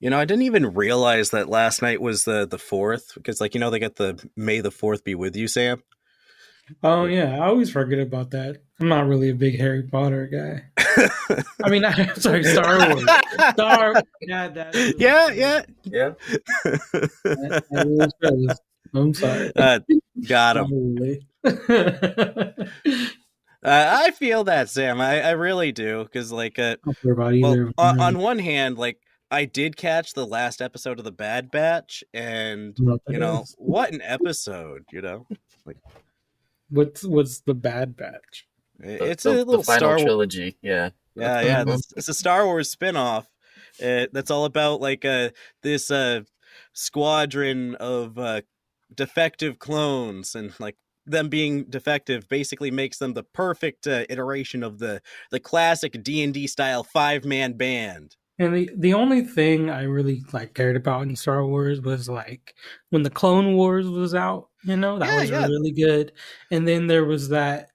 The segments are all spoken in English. You know, I didn't even realize that last night was the 4th, because, like, you know, they got the May the 4th be with you, Sam. Oh, yeah. I always forget about that. I'm not really a big Harry Potter guy. I mean, I'm sorry, Star Wars. Yeah, that yeah. That I'm sorry. Got him. I feel that, Sam. I really do. Because, like, well, on one hand, like, I did catch the last episode of The Bad Batch, and, you know, what an episode, you know? Like, what's The Bad Batch? It's a little Star Wars trilogy. Yeah. Yeah. It's a Star Wars spinoff. That's all about, like, this squadron of defective clones, and, like, them being defective basically makes them the perfect iteration of the classic D&D style 5-man band. And the only thing I really, like, cared about in Star Wars was, like, when the Clone Wars was out, you know, that was really good. And then there was that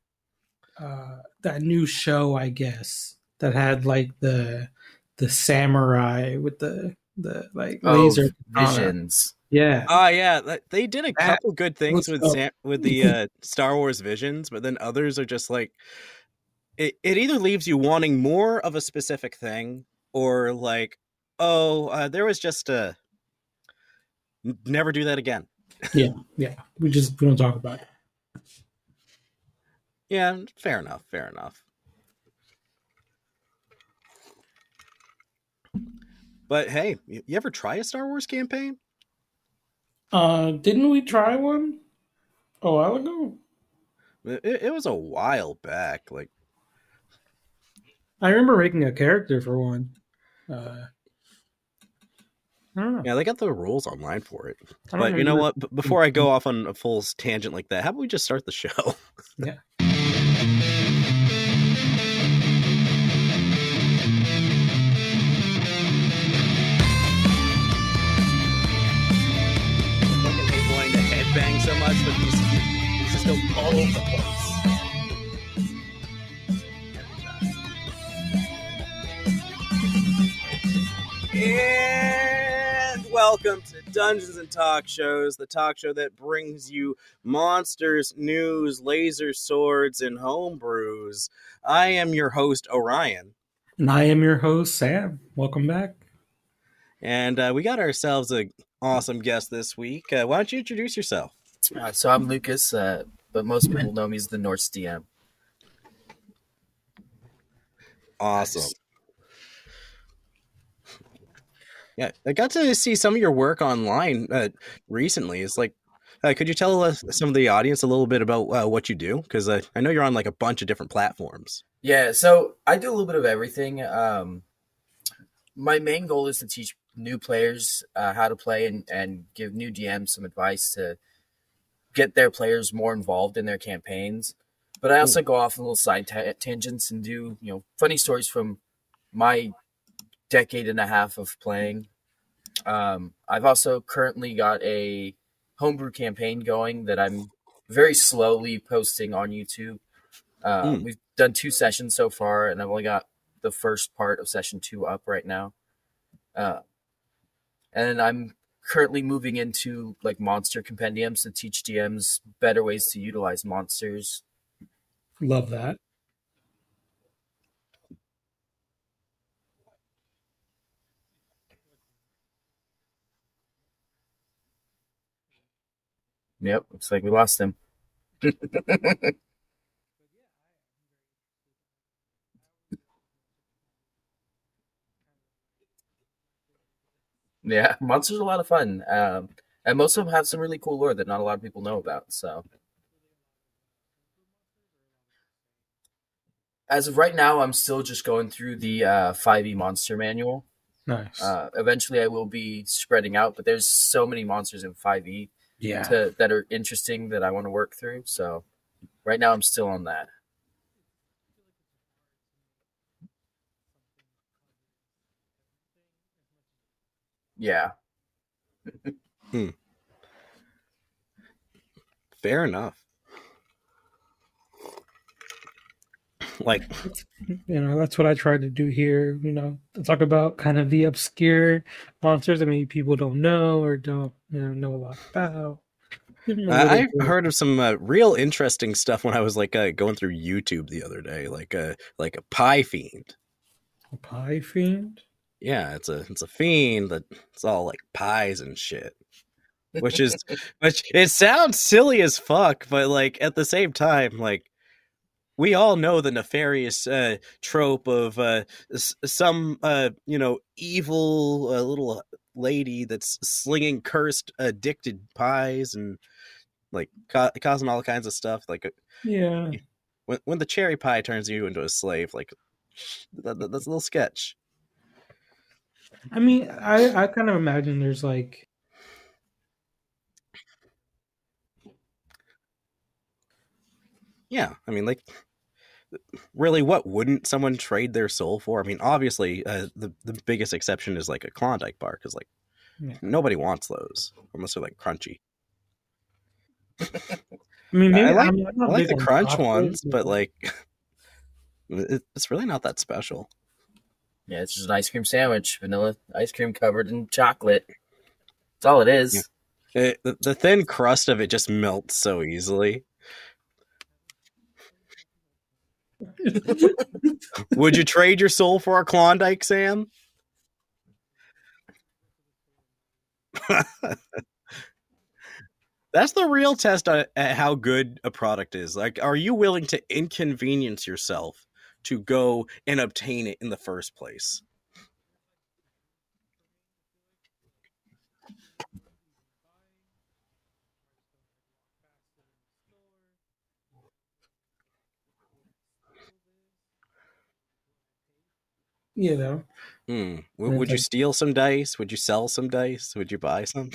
new show, I guess, that had, like, the samurai with the like laser visions. Yeah. Oh, yeah. They did a couple good things with the Star Wars Visions, but then others are just like, it either leaves you wanting more of a specific thing, or like, oh, there was just a never do that again. Yeah. We don't talk about it. Yeah, fair enough. But hey, you ever try a Star Wars campaign? Didn't we try one a while ago? It was a while back. Like, I remember making a character for one. I don't know. Yeah, they got the rules online for it. But you know what? Before I go off on a full tangent like that, how about we just start the show? Yeah. Fucking hate wanting to headbang so much, but these just go all over the place. And welcome to Dungeons and Talk Shows, the talk show that brings you monsters, news, laser swords, and homebrews. I am your host, Orion. And I am your host, Sam. Welcome back. And we got ourselves an awesome guest this week. Why don't you introduce yourself? So I'm Lucas, but most people know me as the Norse DM. Awesome. Nice. Yeah, I got to see some of your work online recently. It's like, could you tell us, some of the audience, a little bit about what you do? Because I know you're on like a bunch of different platforms. Yeah, so I do a little bit of everything. My main goal is to teach new players how to play and give new DMs some advice to get their players more involved in their campaigns. But I also go off on little side tangents and do, you know, funny stories from my decade and a half of playing. I've also currently got a homebrew campaign going that I'm very slowly posting on YouTube. We've done 2 sessions so far, and I've only got the first part of session 2 up right now. And I'm currently moving into like monster compendiums to teach DMs better ways to utilize monsters. Love that. Yep, looks like we lost him. Yeah, monsters are a lot of fun. And most of them have some really cool lore that not a lot of people know about. So, as of right now, I'm still just going through the 5e monster manual. Nice. Eventually, I will be spreading out, but there's so many monsters in 5e. Yeah, that are interesting that I want to work through. So right now I'm still on that. Yeah. Fair enough. Like, you know, that's what I tried to do here, you know, to talk about kind of the obscure monsters that maybe people don't know or don't, you know a lot about. I've heard of some real interesting stuff when I was like going through YouTube the other day, like a pie fiend. A pie fiend? Yeah, it's a fiend that it's all like pies and shit. Which it sounds silly as fuck, but like at the same time, like we all know the nefarious trope of some you know, evil little lady that's slinging cursed addicted pies and like causing all kinds of stuff. Like, yeah, when the cherry pie turns you into a slave, like that's a little sketch. I mean, I kind of imagine there's like, yeah, I mean, like, really, what wouldn't someone trade their soul for? I mean, obviously, the biggest exception is like a Klondike bar, because like, yeah, nobody wants those unless they're like crunchy. I mean, maybe I like the crunch ones, but like, it's really not that special. Yeah, it's just an ice cream sandwich, vanilla ice cream covered in chocolate. That's all it is. Yeah. The thin crust of it just melts so easily. Would you trade your soul for a Klondike, Sam? That's the real test at how good a product is. Like, are you willing to inconvenience yourself to go and obtain it in the first place? You know, would you steal some dice? Would you sell some dice? Would you buy some?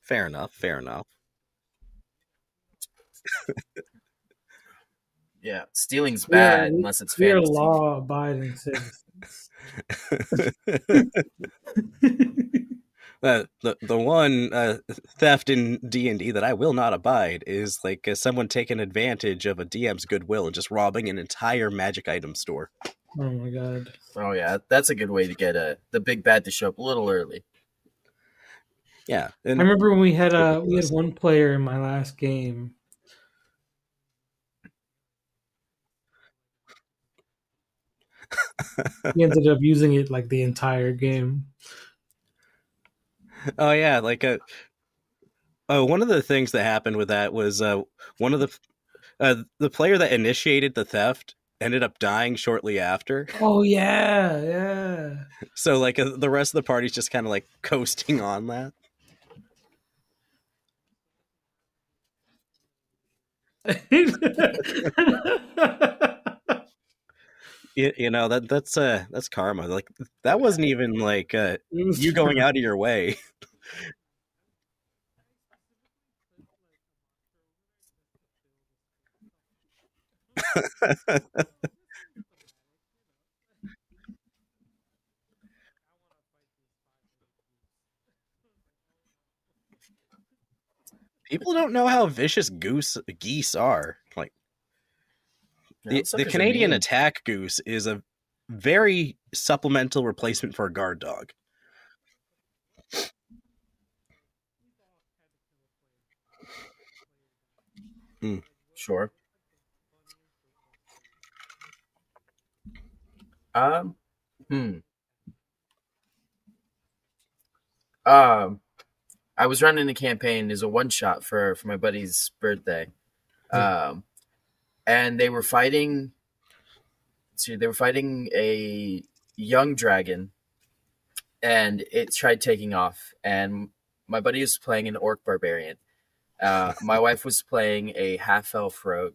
Fair enough. Fair enough. Yeah, stealing's bad unless it's fair. Law-abiding citizens. The one theft in D&D that I will not abide is like someone taking advantage of a DM's goodwill and just robbing an entire magic item store. Oh my god! Oh yeah, that's a good way to get the big bad to show up a little early. Yeah, and I remember when we had one player in my last game. He ended up using it like the entire game. Oh yeah, like one of the things that happened with that was one of the player that initiated the theft ended up dying shortly after. Oh yeah, yeah. So like the rest of the party's just kind of like coasting on that. You know, that's karma. Like that wasn't even like you going out of your way. People don't know how vicious geese are. Like, The Canadian attack goose is a very supplemental replacement for a guard dog. Sure. I was running a campaign as a one shot for my buddy's birthday. And they were fighting. So they were fighting a young dragon, and it tried taking off. And my buddy was playing an orc barbarian. My wife was playing a half elf rogue,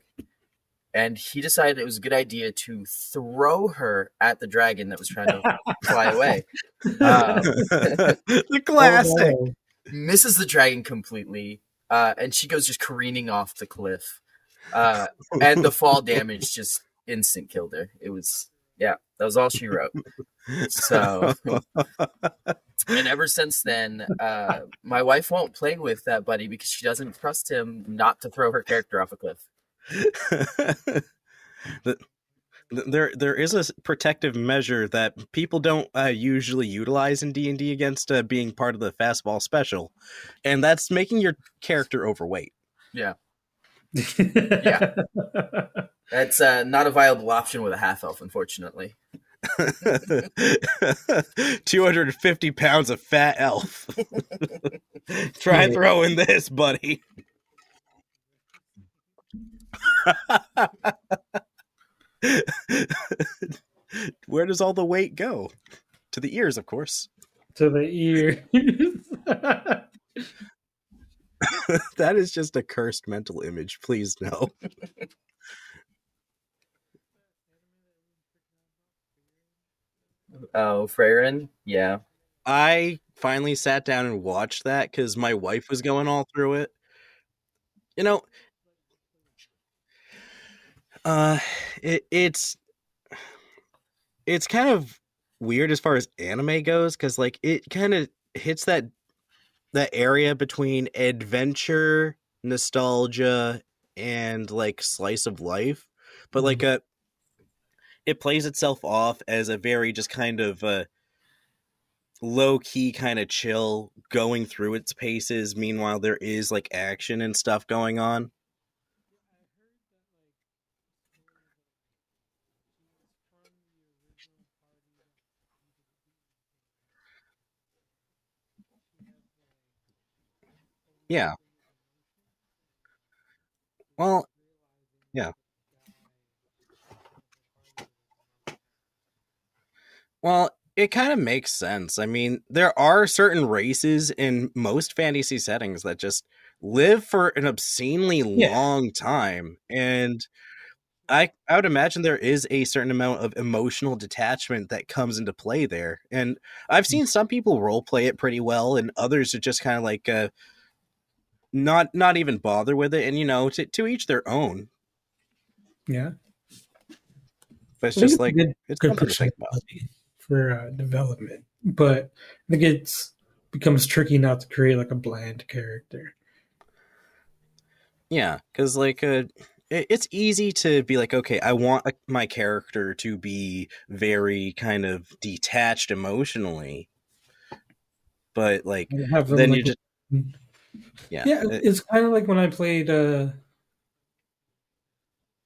and he decided it was a good idea to throw her at the dragon that was trying to fly away. The classic. Oh, no. Misses the dragon completely, and she goes just careening off the cliff. And the fall damage just instant killed her. It was Yeah, that was all she wrote. So, and ever since then, my wife won't play with that buddy because she doesn't trust him not to throw her character off a cliff. There is a protective measure that people don't usually utilize in D&D against being part of the fastball special, and that's making your character overweight. Yeah. Yeah. That's not a viable option with a half-elf, unfortunately. 250 pounds of fat elf. Try throwing this, buddy. Where does all the weight go? To the ears, of course. To the ears. That is just a cursed mental image. Please, no. Oh, Freyrin? Yeah. I finally sat down and watched that because my wife was going all through it. You know, it's kind of weird as far as anime goes because, like, it kind of hits that area between adventure, nostalgia, and, like, slice of life. But, like, it plays itself off as a very just kind of low-key kind of chill, going through its paces. Meanwhile, there is, like, action and stuff going on. Yeah. Well, yeah. Well, it kind of makes sense. I mean, there are certain races in most fantasy settings that just live for an obscenely long time. And I would imagine there is a certain amount of emotional detachment that comes into play there. And I've seen some people role play it pretty well, and others are just kind of like not even bother with it. And, you know, to each their own. Yeah. But it's just like, it's good for development, but I think it becomes tricky not to create like a bland character. Yeah. Cause like, it's easy to be like, okay, I want my character to be very kind of detached emotionally, but like, then you just, yeah, it's kind of like when I played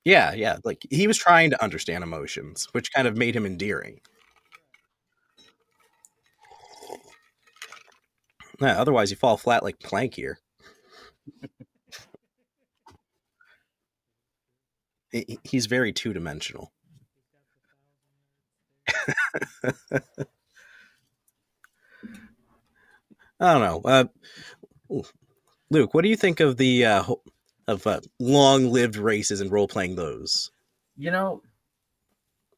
yeah, like he was trying to understand emotions, which kind of made him endearing. Yeah, otherwise you fall flat like Plank here. He's very two-dimensional. I don't know. Luke, what do you think of the long-lived races and role-playing those? You know,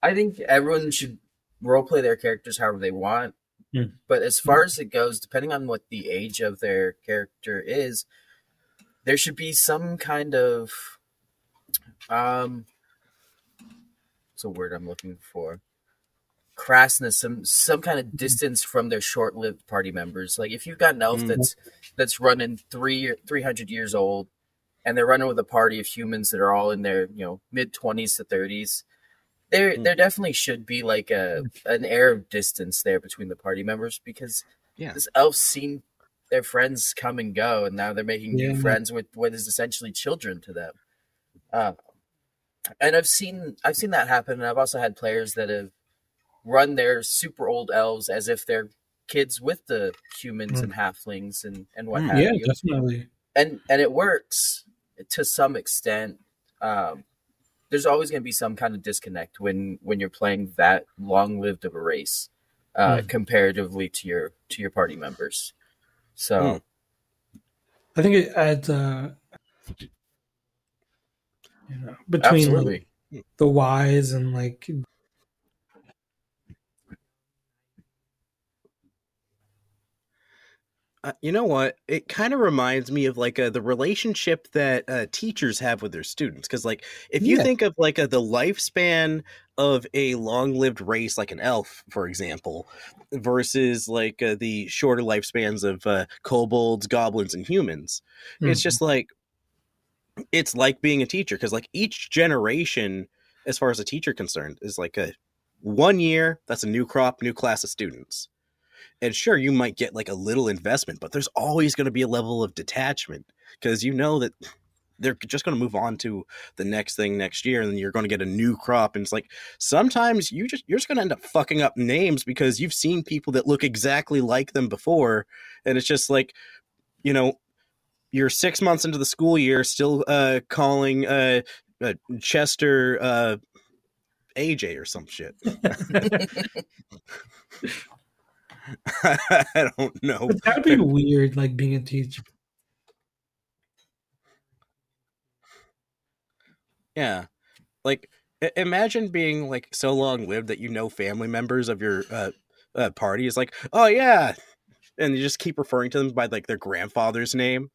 I think everyone should role-play their characters however they want. Mm. But as far as it goes, depending on what the age of their character is, there should be some kind of... what's a word I'm looking for? Crassness, some kind of distance from their short-lived party members. Like, if you've got an elf that's running 300 years old, and they're running with a party of humans that are all in their, you know, mid-20s to 30s. There definitely should be like an air of distance there between the party members, because this elf's seen their friends come and go, and now they're making new friends with what is essentially children to them. And I've seen that happen, and I've also had players that have run their super old elves as if they're kids with the humans and halflings and what have you. Yeah, definitely. And it works to some extent. There's always going to be some kind of disconnect when you're playing that long-lived of a race comparatively to your party members. So, I think it adds, you know, between like, the wise and like. You know what? It kind of reminds me of like the relationship that teachers have with their students. Because like if you think of like the lifespan of a long-lived race, like an elf, for example, versus like the shorter lifespans of kobolds, goblins, and humans, it's just like it's like being a teacher. Because like each generation, as far as a teacher concerned, is like a 1 year. That's a new crop, new class of students. And sure, you might get like a little investment, but there's always going to be a level of detachment because you know that they're just going to move on to the next thing next year, and then you're going to get a new crop. And it's like sometimes you're just going to end up fucking up names because you've seen people that look exactly like them before, and it's just like, you know, you're 6 months into the school year still calling Chester AJ or some shit. I don't know. But that'd be weird, like being a teacher. Yeah, like imagine being like so long lived that you know family members of your party is like, oh yeah, and you just keep referring to them by like their grandfather's name.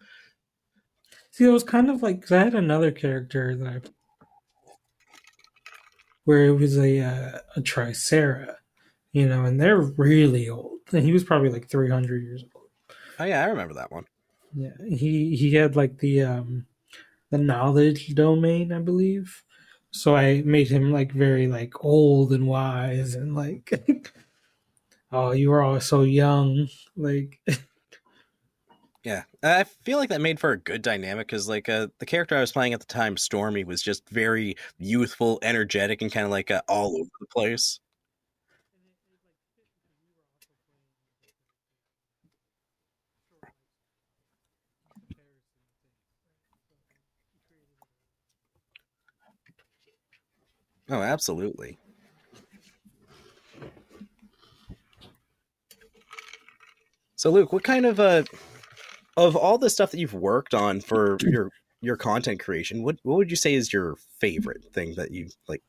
See, it was kind of like, 'cause I had another character that where it was a Tricera, you know, and they're really old. He was probably like 300 years old. Oh yeah, I remember that one. Yeah, he had like the knowledge domain, I believe. So I made him like very like old and wise and like, oh, you were all so young, like. Yeah, I feel like that made for a good dynamic because like the character I was playing at the time, Stormy, was just very youthful, energetic, and kind of like all over the place. Oh, absolutely. So, Luke, what kind of all the stuff that you've worked on for your content creation, what would you say is your favorite thing that you like?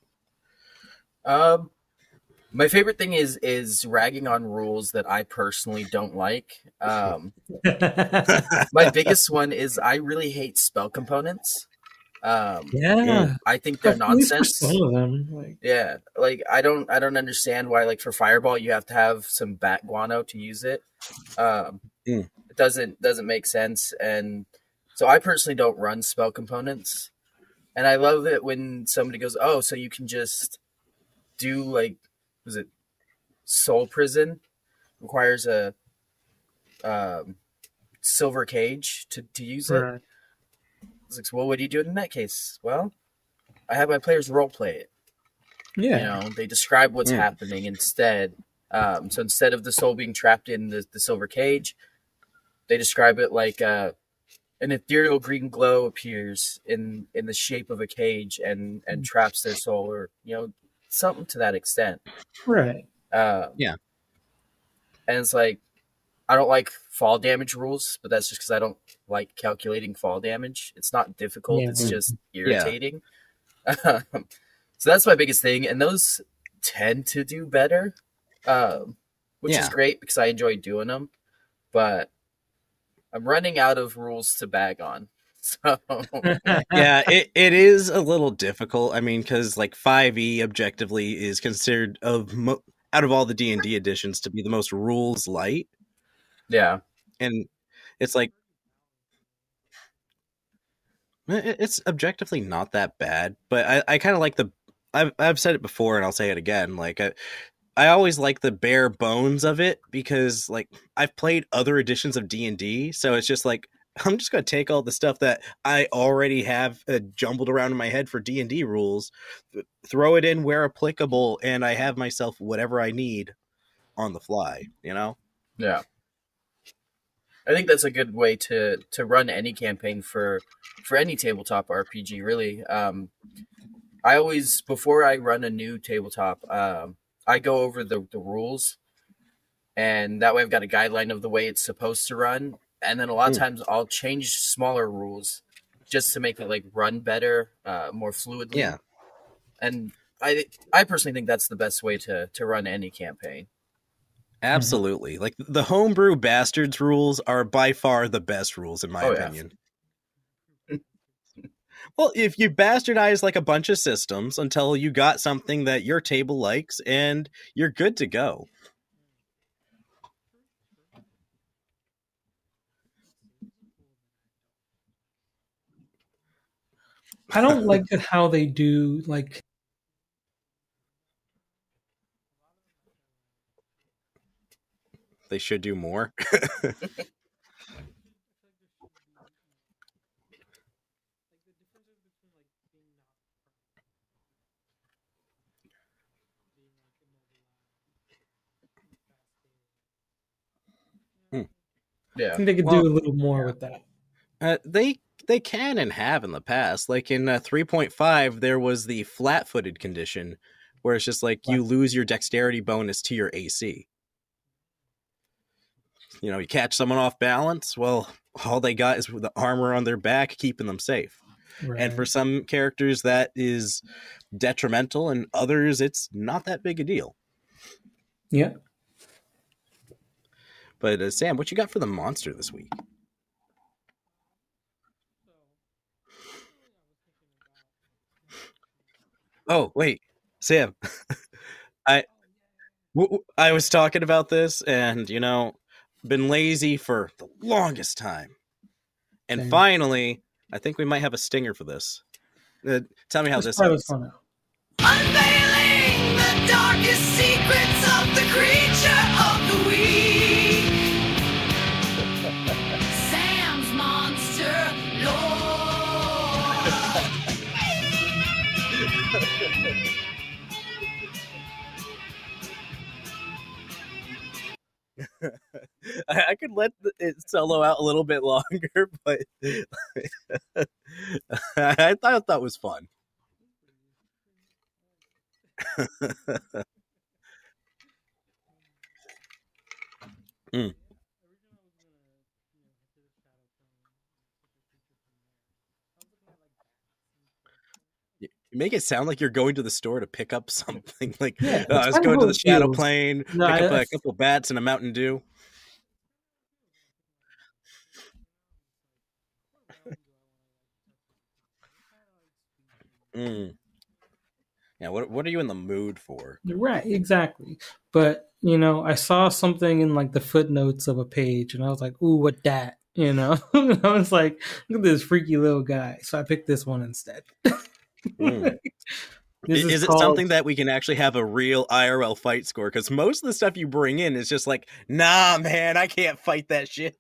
My favorite thing is ragging on rules that I personally don't like. My biggest one is I really hate spell components. Yeah, I think they're nonsense. Like, yeah, like I don't understand why, like for Fireball you have to have some bat guano to use it. It doesn't make sense, and so I personally don't run spell components. And I love it when somebody goes, "Oh, so you can just do like, was it Soul Prison requires a silver cage to use it." Right. Like, well, what do you do in that case? Well, I have my players role play it. Yeah, you know, they describe what's happening instead. So instead of the soul being trapped in the silver cage, they describe it like an ethereal green glow appears in the shape of a cage and traps their soul, or you know, something to that extent. Right. Yeah. And it's like, I don't like fall damage rules, but that's just because I don't like calculating fall damage. It's not difficult. Yeah. It's just irritating. Yeah. So that's my biggest thing. And those tend to do better, which is great because I enjoy doing them. But I'm running out of rules to bag on. So yeah, it is a little difficult. I mean, because like 5e objectively is considered out of all the D&D editions to be the most rules light. Yeah, and it's like it's objectively not that bad, but I kind of like I've said it before and I'll say it again, like I always like the bare bones of it because like I've played other editions of D&D, so it's just like I'm just going to take all the stuff that I already have jumbled around in my head for D&D rules, throw it in where applicable, and I have myself whatever I need on the fly, you know? Yeah. I think that's a good way to run any campaign for any tabletop RPG, really. I always, before I run a new tabletop, I go over the rules, and that way I've got a guideline of the way it's supposed to run. And then a lot of times I'll change smaller rules just to make it like run better, more fluidly. Yeah. And I personally think that's the best way to run any campaign. Absolutely. Mm-hmm. Like, the homebrew bastards rules are by far the best rules, in my opinion. Yeah. Well, if you bastardize like a bunch of systems until you got something that your table likes, and you're good to go. I don't like how they do, like, they should do more. Yeah, I think they could do a little more with that. They can and have in the past. Like in 3.5, there was the flat-footed condition, where it's just like you lose your dexterity bonus to your AC. You know, you catch someone off balance, well, all they got is the armor on their back, keeping them safe. Right. And for some characters, that is detrimental, and others, it's not that big a deal. Yeah. But Sam, what you got for the monster this week? Oh, wait, Sam, I was talking about this, and, you know, been lazy for the longest time. And finally, I think we might have a stinger for this. Tell me how this sounds. Unveiling the darkest secrets of the creature of the week. Sam's Monster Lord. I could let it solo out a little bit longer, but I thought that was fun. Mm. Make it sound like you're going to the store to pick up something. Like, I was going to the Shadow Plane, pick up a couple bats and a Mountain Dew. Mm. Yeah, what are you in the mood for? Right, exactly. But, you know, I saw something in, like, the footnotes of a page, and I was like, ooh, what that? You know? I was like, look at this freaky little guy. So I picked this one instead. Mm. Is it something that we can actually have a real IRL fight score? Because most of the stuff you bring in is just like, nah, man, I can't fight that shit.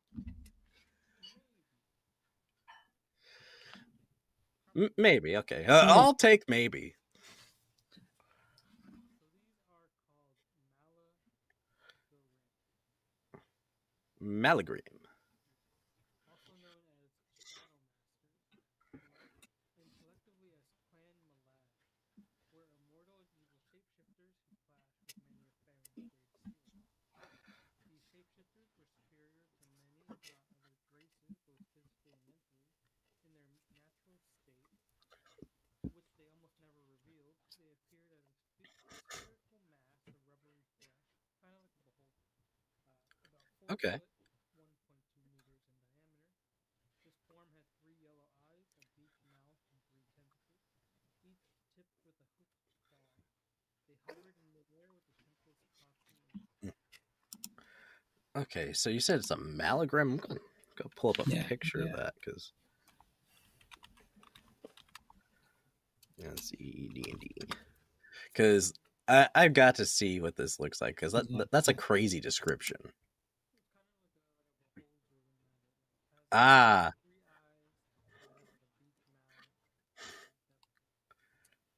Maybe. Okay. I'll take maybe. Malaugrym. Okay. Okay, so you said it's a Malaugrym. I'm gonna go pull up a picture of that, because let's see D&D, because I've got to see what this looks like, because that's a crazy description. Ah.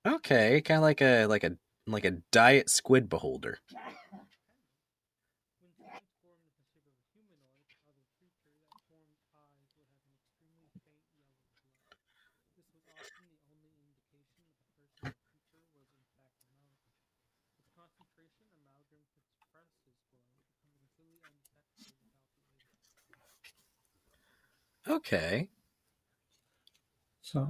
Okay, kind of like a diet squid beholder. Okay. So,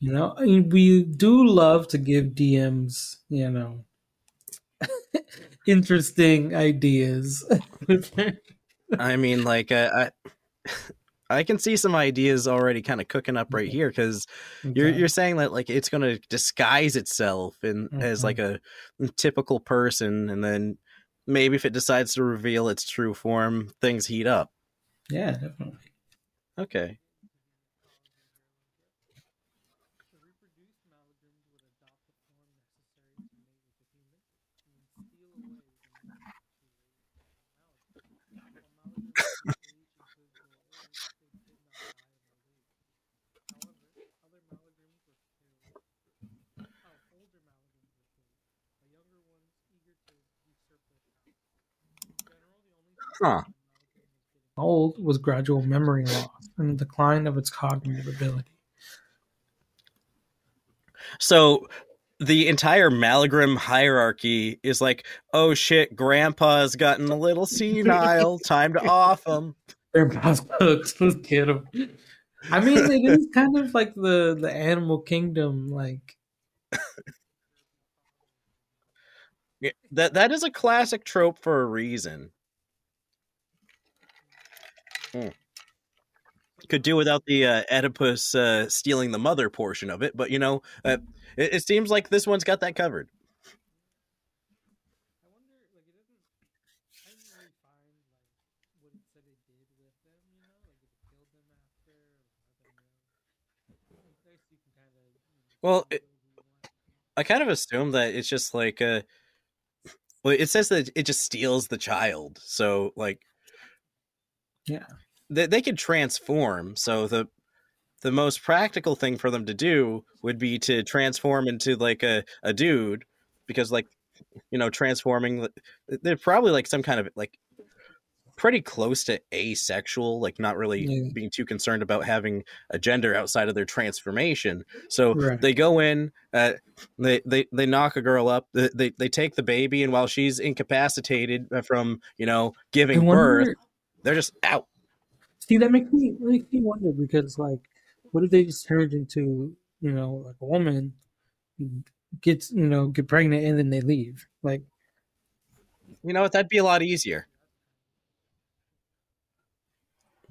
you know, we do love to give DMs, you know, interesting ideas. I mean, like, I can see some ideas already kind of cooking up right here, because you're saying that, like, it's going to disguise itself in, as like a typical person, and then maybe if it decides to reveal its true form, things heat up. Yeah, definitely. Okay. Huh. Old was gradual memory loss and the decline of its cognitive ability. So the entire Malaugrym hierarchy is like, oh shit, Grandpa's gotten a little senile. Time to off him. Grandpa's cooked. Let's get him. I mean, it is kind of like the animal kingdom, like. Yeah, that is a classic trope for a reason. Could do without the Oedipus stealing the mother portion of it, but you know, it seems like this one's got that covered. I wonder, like, it doesn't. I didn't really find like what it said it did with them, you know, like it killed them after. Well, I kind of assume that it's just like well, it says that it just steals the child, so like. Yeah, they could transform. So the most practical thing for them to do would be to transform into like a dude, because like, you know, transforming, they're probably like some kind of like pretty close to asexual, like not really being too concerned about having a gender outside of their transformation. So they go in, they knock a girl up, they take the baby, and while she's incapacitated from, you know, giving birth, they're just out. See, that makes me wonder, because like, what if they just turned into, you know, like a woman, gets, you know, get pregnant, and then they leave? Like, you know what? That'd be a lot easier.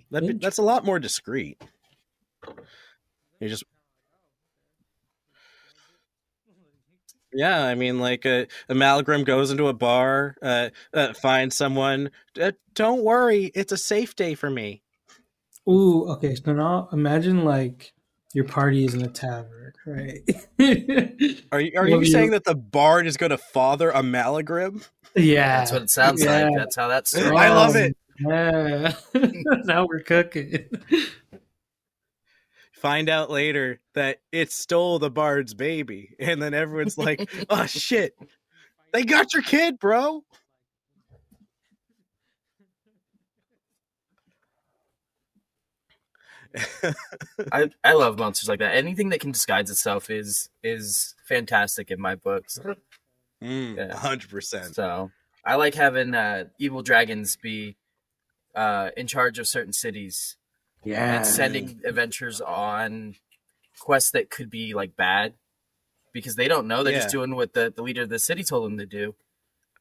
That's a lot more discreet. You just. Yeah, I mean, like a Malaugrym goes into a bar, finds someone. Don't worry, it's a safe day for me. Ooh, okay. So now imagine like your party is in a tavern, right? Are you saying that the bard is going to father a Malaugrym? Yeah, that's what it sounds like. That's how that's. I love it. Yeah. Now we're cooking. Find out later that it stole the bard's baby, and then everyone's like, oh shit, they got your kid, bro. I love monsters like that. Anything that can disguise itself is fantastic in my books. 100%. So I like having evil dragons be in charge of certain cities. Yeah, and sending adventurers on quests that could be like bad, because they don't know. They're just doing what the leader of the city told them to do.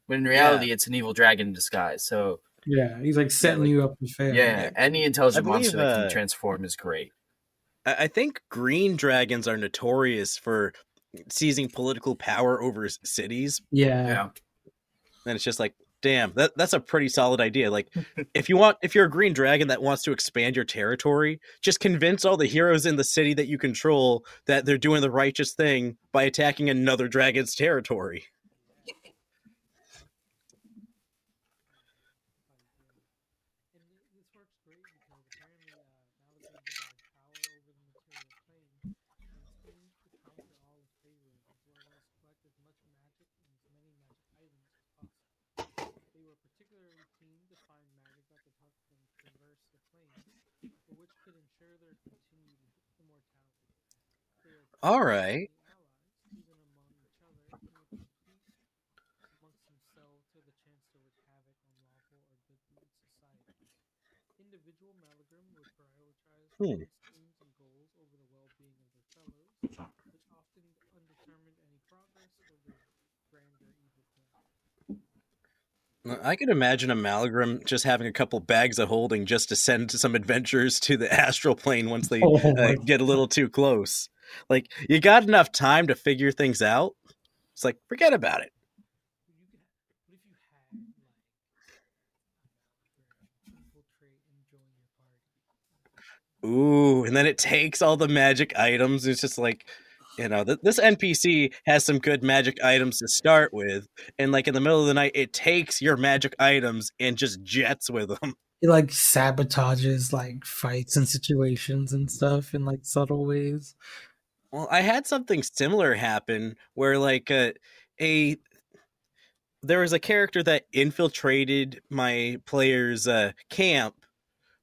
When in reality, it's an evil dragon in disguise. So yeah, he's like setting you up to fail. Yeah, any intelligent monster that can transform is great. I think green dragons are notorious for seizing political power over cities. Yeah, and it's just like. Damn, that's a pretty solid idea. Like, if you're a green dragon that wants to expand your territory, just convince all the heroes in the city that you control that they're doing the righteous thing by attacking another dragon's territory. All right. I could imagine a Malaugrym just having a couple bags of holding just to send some adventurers to the astral plane once they get a little too close. Like, you got enough time to figure things out. It's like, forget about it. Ooh, and then it takes all the magic items. It's just like, you know, this NPC has some good magic items to start with, and like in the middle of the night, it takes your magic items and just jets with them. It like sabotages like fights and situations and stuff in like subtle ways. Well, I had something similar happen where like there was a character that infiltrated my player's camp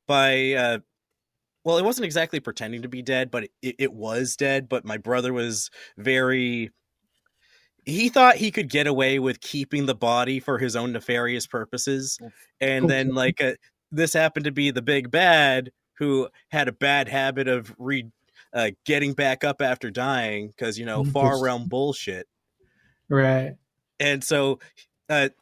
by well, it wasn't exactly pretending to be dead, but it was dead. But my brother was very... He thought he could get away with keeping the body for his own nefarious purposes. And then, like, this happened to be the big bad who had a bad habit of getting back up after dying because, you know, far realm bullshit. Right. And so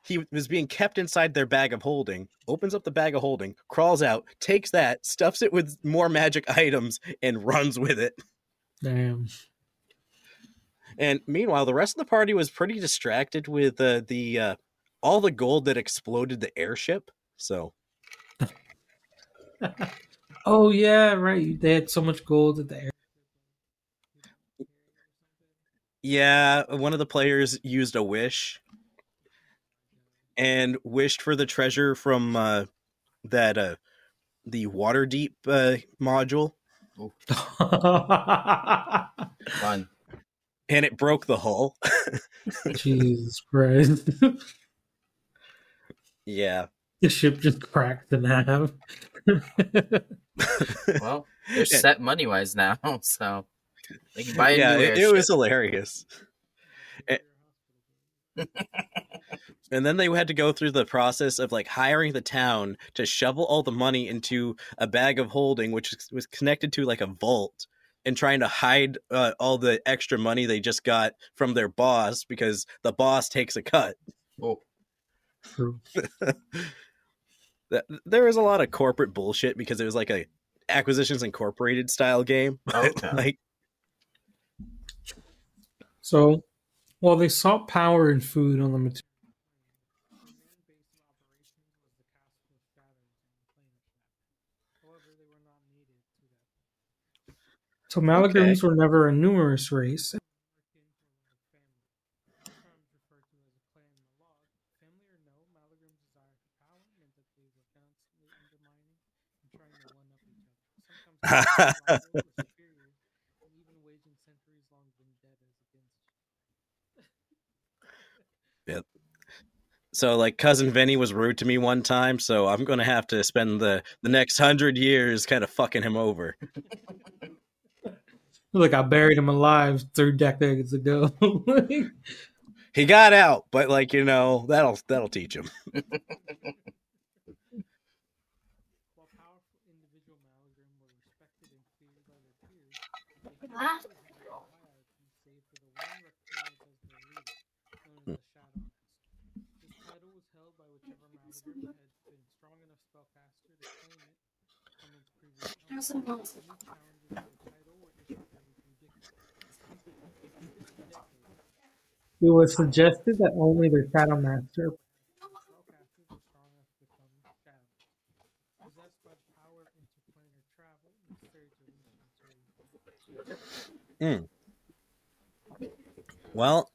he was being kept inside their bag of holding, opens up the bag of holding, crawls out, takes that, stuffs it with more magic items, and runs with it. Damn. And meanwhile, the rest of the party was pretty distracted with all the gold that exploded the airship. So. Oh, yeah, right. They had so much gold at the airship. Yeah, one of the players used a wish and wished for the treasure from the Waterdeep module. Oh. Fun. And it broke the hull. Jesus Christ. Yeah. The ship just cracked in half. Well, they're set money-wise now, so they can buy a new airship. It was hilarious. And then they had to go through the process of like hiring the town to shovel all the money into a bag of holding, which was connected to like a vault, and trying to hide all the extra money they just got from their boss because the boss takes a cut. Oh. There was a lot of corporate bullshit because it was like a Acquisitions Incorporated style game. Okay. Like, so while they sought power and food on the material, so Malagrams were never a numerous race. Yep. So, like, Cousin Vinny was rude to me one time, so I'm going to have to spend the next 100 years kind of fucking him over. Look, I buried him alive 3 decades ago. He got out, but like, you know, that'll teach him. It was suggested that only the Shadow Master. Mm. Well,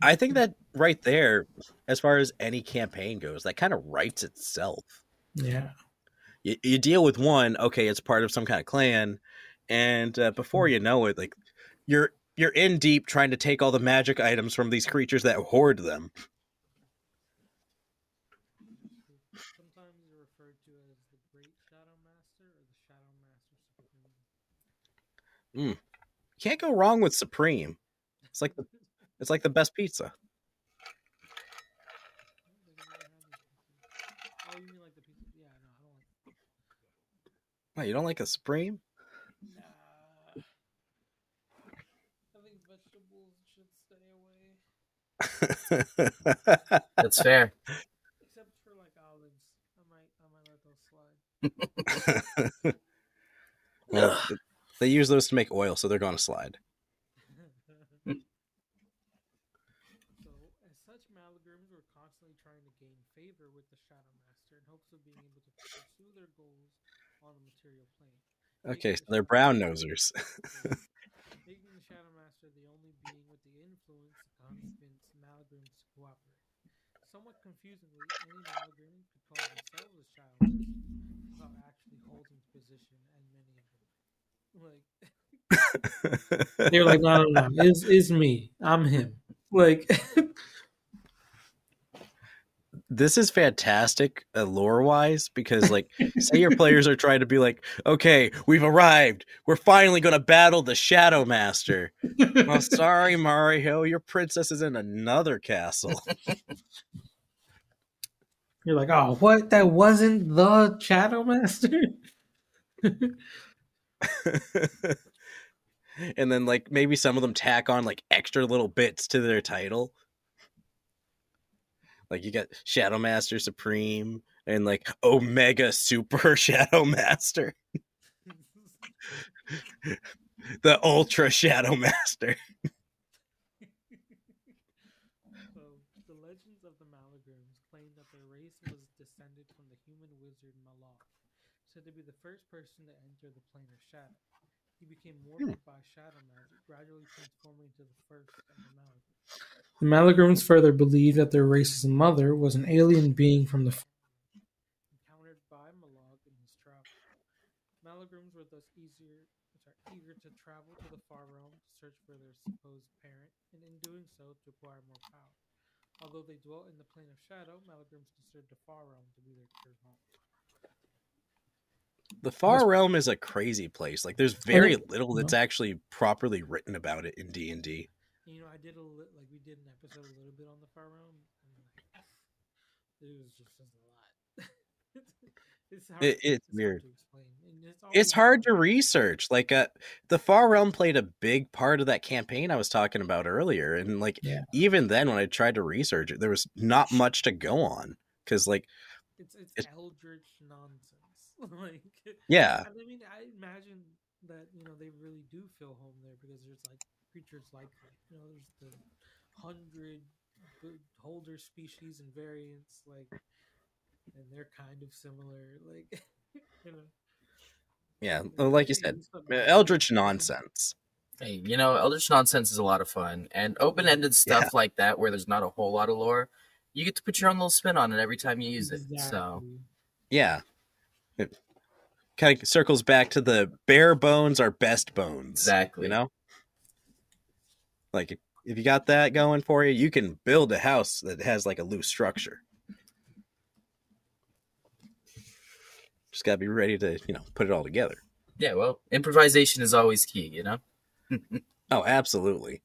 I think that right there, as far as any campaign goes, that kind of writes itself. Yeah. You deal with one, okay, it's part of some kind of clan, and before you know it, like, you're in deep trying to take all the magic items from these creatures that hoard them. Sometimes they're referred to as the Great Shadow Master or the Shadow Master Supreme. Mm. Can't go wrong with Supreme. It's like the best pizza. Oh, you mean like the pizza? Yeah, no, I don't like. Wait, you don't like a Supreme? That's fair. Except Well, they use those to make oil, so they're going to slide. So, as such, Malagrams were constantly trying to gain favor with the Shadow Master in hopes of being able to pursue their goals on the material plane. Okay, so they're brown nosers. Making the Shadow Master the only being with the influence to convince Malagrams to cooperate. Somewhat confusingly, any Malagrim could call themselves a Shadow Master without actually holding the position, and many of them. Like they're like, no, no, no, it's me. I'm him. Like this is fantastic lore wise because, like, say your players are trying to be like, okay, we've arrived. We're finally going to battle the Shadow Master. Well, sorry, Mario, your princess is in another castle. You're like, oh, what? That wasn't the Shadow Master. And then, like, maybe some of them tack on like extra little bits to their title. Like you got Shadow Master Supreme and like Omega Super Shadow Master. The Ultra Shadow Master. So the legends of the Malagrims claim that their race was descended from the human wizard Malaugrym, said to be the first person to enter the plane of shadow. He became warped by shadow magic, gradually transforming into the first of the Malagrims. The Malagrams further believed that their race's mother was an alien being from the encountered by Malaugrym in his travels. Malagrams were thus eager to travel to the far realm to search for their supposed parent, and in doing so to acquire more power. Although they dwelt in the plane of shadow, Malagrams considered the far realm to be their true home. The far realm is a crazy place. Like, there's very little that's actually properly written about it in D&D. You know, I did we did an episode a little bit on the far realm. It was just a lot. It's weird. It's hard to research. Like, the far realm played a big part of that campaign I was talking about earlier, and like even then, when I tried to research it, there was not much to go on because like it's eldritch nonsense. Like, yeah. I mean, I imagine that they really do feel home there because there's like. Creatures like there's the 100 holder species and variants, like, and they're kind of similar, like, Yeah, like you said, eldritch nonsense. Hey, eldritch nonsense is a lot of fun, and open-ended stuff like that, where there's not a whole lot of lore, you get to put your own little spin on it every time you use it. So, yeah, it kind of circles back to the bare bones are best bones. Exactly, Like, if you got that going for you, you can build a house that has, like, a loose structure. Just got to be ready to, put it all together. Yeah, well, improvisation is always key, Oh, absolutely.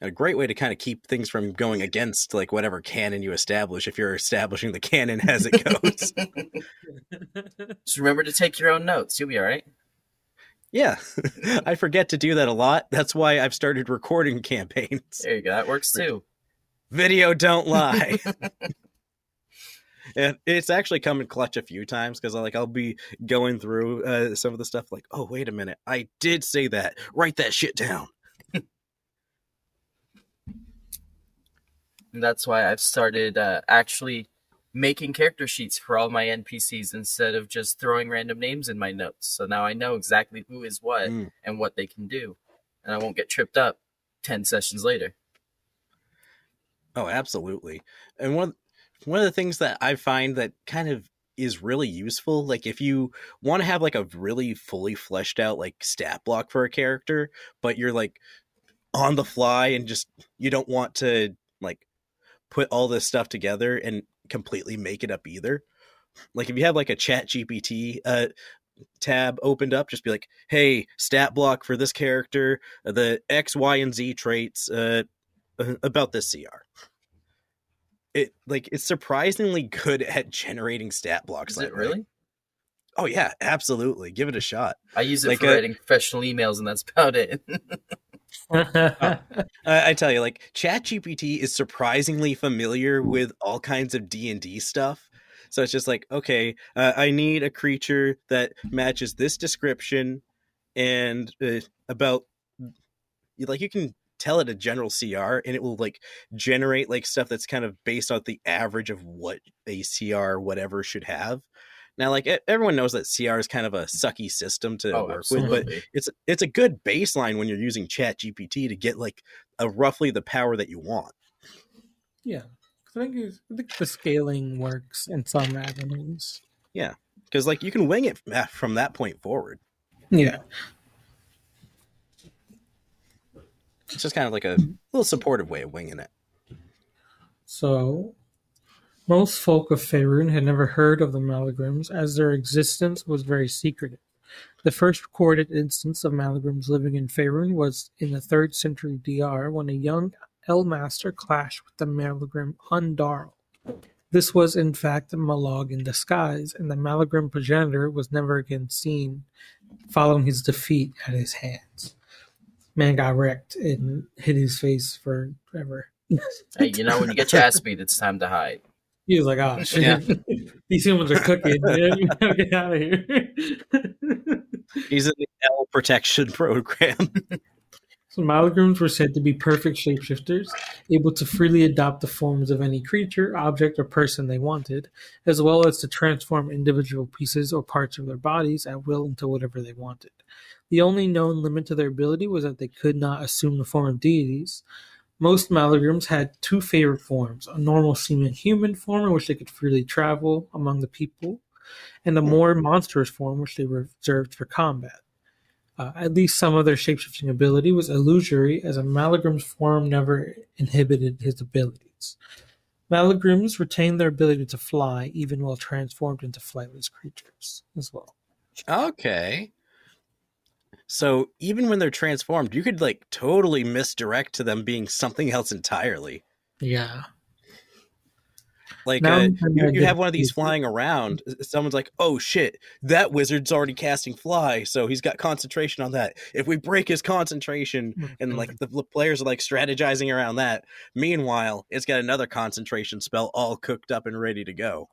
And a great way to kind of keep things from going against, like, whatever canon you establish, if you're establishing the canon as it goes. Just remember to take your own notes. You'll be all right. Yeah, I forget to do that a lot. That's why I've started recording campaigns. There you go. That works too. Video don't lie. And it's actually come in clutch a few times because I'll be going through some of the stuff like, oh, wait a minute. I did say that. Write that shit down. And that's why I've started actually making character sheets for all my NPCs instead of just throwing random names in my notes. So now I know exactly who is what and what they can do. And I won't get tripped up 10 sessions later. Oh, absolutely. And one of the things that I find that kind of is really useful, like if you want to have like a really fully fleshed out like stat block for a character, but you're like on the fly and just you don't want to like put all this stuff together and completely make it up either. Like if you have like a ChatGPT tab opened up, just be like, hey, stat block for this character, the X, Y, and Z traits about this CR. It's surprisingly good at generating stat blocks. Is it really? Oh yeah, absolutely. Give it a shot. I use it for writing professional emails and that's about it. I tell you, like ChatGPT is surprisingly familiar with all kinds of D&D stuff. So it's just like, okay, I need a creature that matches this description and about, like, you can tell it a general CR and it will like generate like stuff that's kind of based on the average of what a CR whatever should have. Now, like, everyone knows that CR is kind of a sucky system to work with, but it's a good baseline when you're using ChatGPT to get like a roughly the power that you want. Yeah, I think the scaling works in some avenues. Yeah, because like you can wing it from that point forward. Yeah, it's just kind of like a little supportive way of winging it. So. Most folk of Faerun had never heard of the Malagrams, as their existence was very secretive. The first recorded instance of Malagrams living in Faerun was in the 3rd century DR, when a young L-master clashed with the Malagrim Undarl. This was, in fact, a Malaug in disguise, and the Malagrim progenitor was never again seen following his defeat at his hands. Man got wrecked and hid his face forever. Hey, you know, when you get your ass beat, it's time to hide. He was like, oh, shit. Yeah. These humans are cooking. You gotta get out of here. He's in the L protection program. So Malaugrym were said to be perfect shapeshifters, able to freely adopt the forms of any creature, object, or person they wanted, as well as to transform individual pieces or parts of their bodies at will into whatever they wanted. The only known limit to their ability was that they could not assume the form of deities. Most Malaugrams had two favorite forms, a normal seeming human form in which they could freely travel among the people, and a more monstrous form which they were reserved for combat. At least some of their shapeshifting ability was illusory, as a Malaugrim's form never inhibited his abilities. Malaugrams retained their ability to fly, even while transformed into flightless creatures as well. Okay. So even when they're transformed, you could like totally misdirect to them being something else entirely. Yeah. Like you have one of these flying around. Someone's like, oh, shit, that wizard's already casting fly. So he's got concentration on that. If we break his concentration, and like the players are like strategizing around that. Meanwhile, it's got another concentration spell all cooked up and ready to go.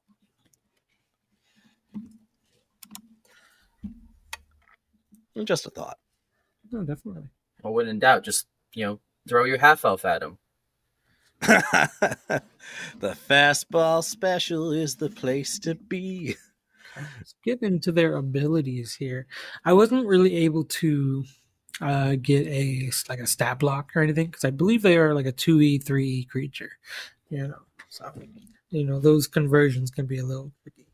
Just a thought. No, definitely. Well, when in doubt, just, you know, throw your half-elf at him. The fastball special is the place to be. Let's get into their abilities here. I wasn't really able to get a stat block or anything, because I believe they are like a 2E, 3E creature. You know, so, you know, those conversions can be a little tricky.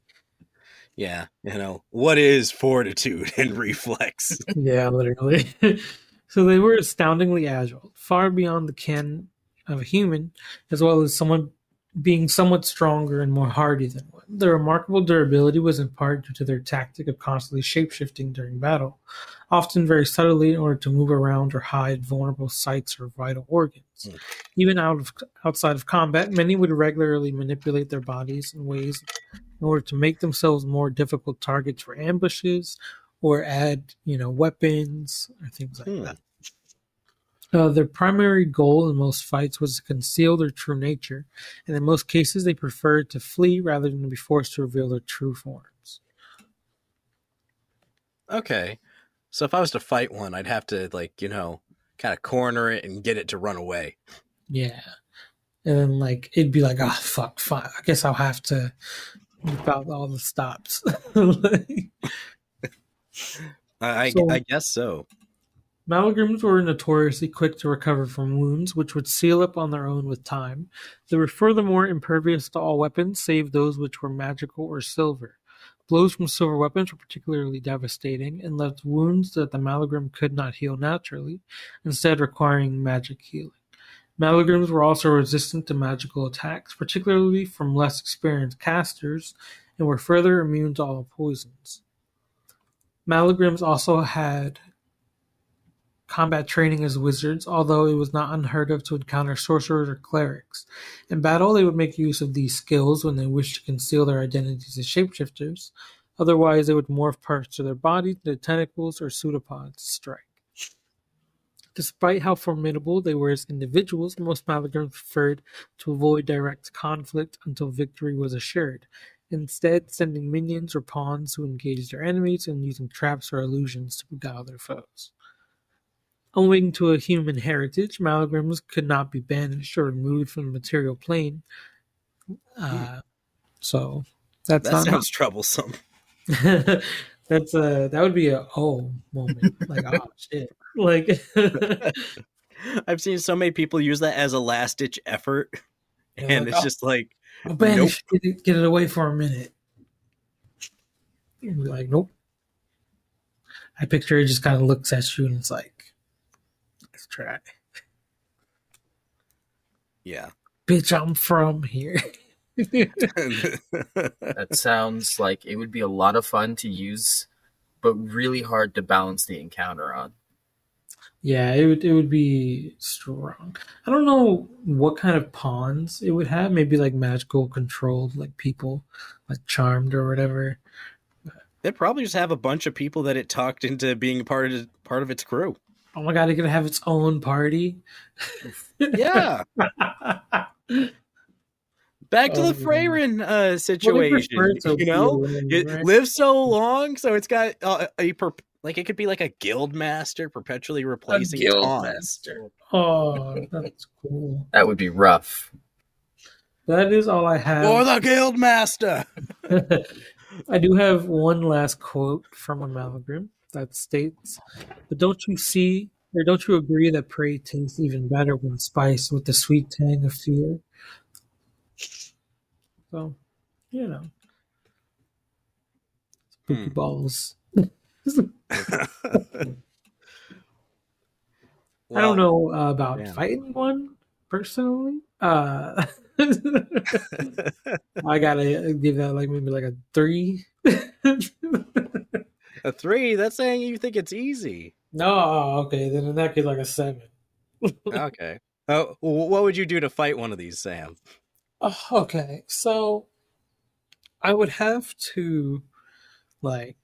Yeah, you know, what is fortitude and reflex? Yeah, literally. So they were astoundingly agile, far beyond the ken of a human, as well as someone being somewhat stronger and more hardy than one. Their remarkable durability was in part due to their tactic of constantly shapeshifting during battle, often very subtly in order to move around or hide vulnerable sites or vital organs. Even outside of combat, many would regularly manipulate their bodies in ways in order to make themselves more difficult targets for ambushes or add, you know, weapons or things like that. Their primary goal in most fights was to conceal their true nature, and in most cases they preferred to flee rather than to be forced to reveal their true forms. Okay. So if I was to fight one, I'd have to, like, you know, kind of corner it and get it to run away. Yeah. And then, like, it'd be like, oh, fuck, fine. I guess I'll have to whip out all the stops. I guess so. Malaugrams were notoriously quick to recover from wounds, which would seal up on their own with time. They were furthermore impervious to all weapons, save those which were magical or silver. Blows from silver weapons were particularly devastating and left wounds that the Malaugrym could not heal naturally, instead requiring magic healing. Malaugrims were also resistant to magical attacks, particularly from less experienced casters, and were further immune to all poisons. Malaugrims also had combat training as wizards, although it was not unheard of to encounter sorcerers or clerics. In battle, they would make use of these skills when they wished to conceal their identities as shapeshifters. Otherwise, they would morph parts of their body into tentacles or pseudopods to strike. Despite how formidable they were as individuals, most Malaugrams preferred to avoid direct conflict until victory was assured. instead sending minions or pawns to engage their enemies and using traps or illusions to beguile their foes. Owing to a human heritage, Malagrams could not be banished or removed from the material plane. So that sounds troublesome. That would be a oh moment. Like, oh shit. Like I've seen so many people use that as a last ditch effort. And yeah, like, it's just like, I'll banish, nope. Get it away for a minute. And be like, nope. I picture it just kind of looks at you and it's like, let's try. Yeah. Bitch, I'm from here. That sounds like it would be a lot of fun to use, but really hard to balance the encounter on. Yeah, it would be strong. I don't know what kind of pawns it would have. Maybe like magical controlled, like people, like charmed or whatever. They'd probably just have a bunch of people that it talked into being part of its crew. Oh my god, it's gonna have its own party. Yeah. Back to the Freyrin situation. You know, it lives so long, so it's got like it could be like a guild master perpetually replacing its pawns. Oh, that's cool. That would be rough. That is all I have. For the guild master. I do have one last quote from a Malaugrym that states, "But don't you see, or don't you agree that prey tastes even better when spiced with the sweet tang of fear?" So, you know, spooky balls. I don't know about fighting one personally. I gotta give that like maybe like a 3. A 3? That's saying you think it's easy. No, okay. Then in that case, like a 7. Okay. Oh, what would you do to fight one of these, Sam? Okay, so I would have to like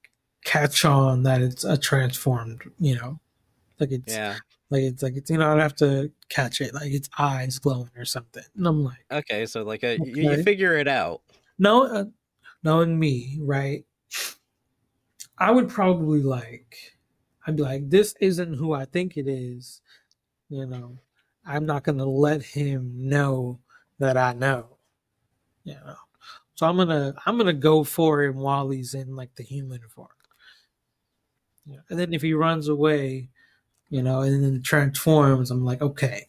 catch on that it's a transformed, you know, like it's you know, I'd have to catch it like its eyes glowing or something, and I'm like, okay, so like you figure it out. No, knowing me, right? I would probably like, I'd be like, this isn't who I think it is, you know. I'm not gonna let him know that I know, you know. So I'm gonna go for him while he's in like the human form. Yeah. And then if he runs away, you know, and then transforms, I'm like, okay.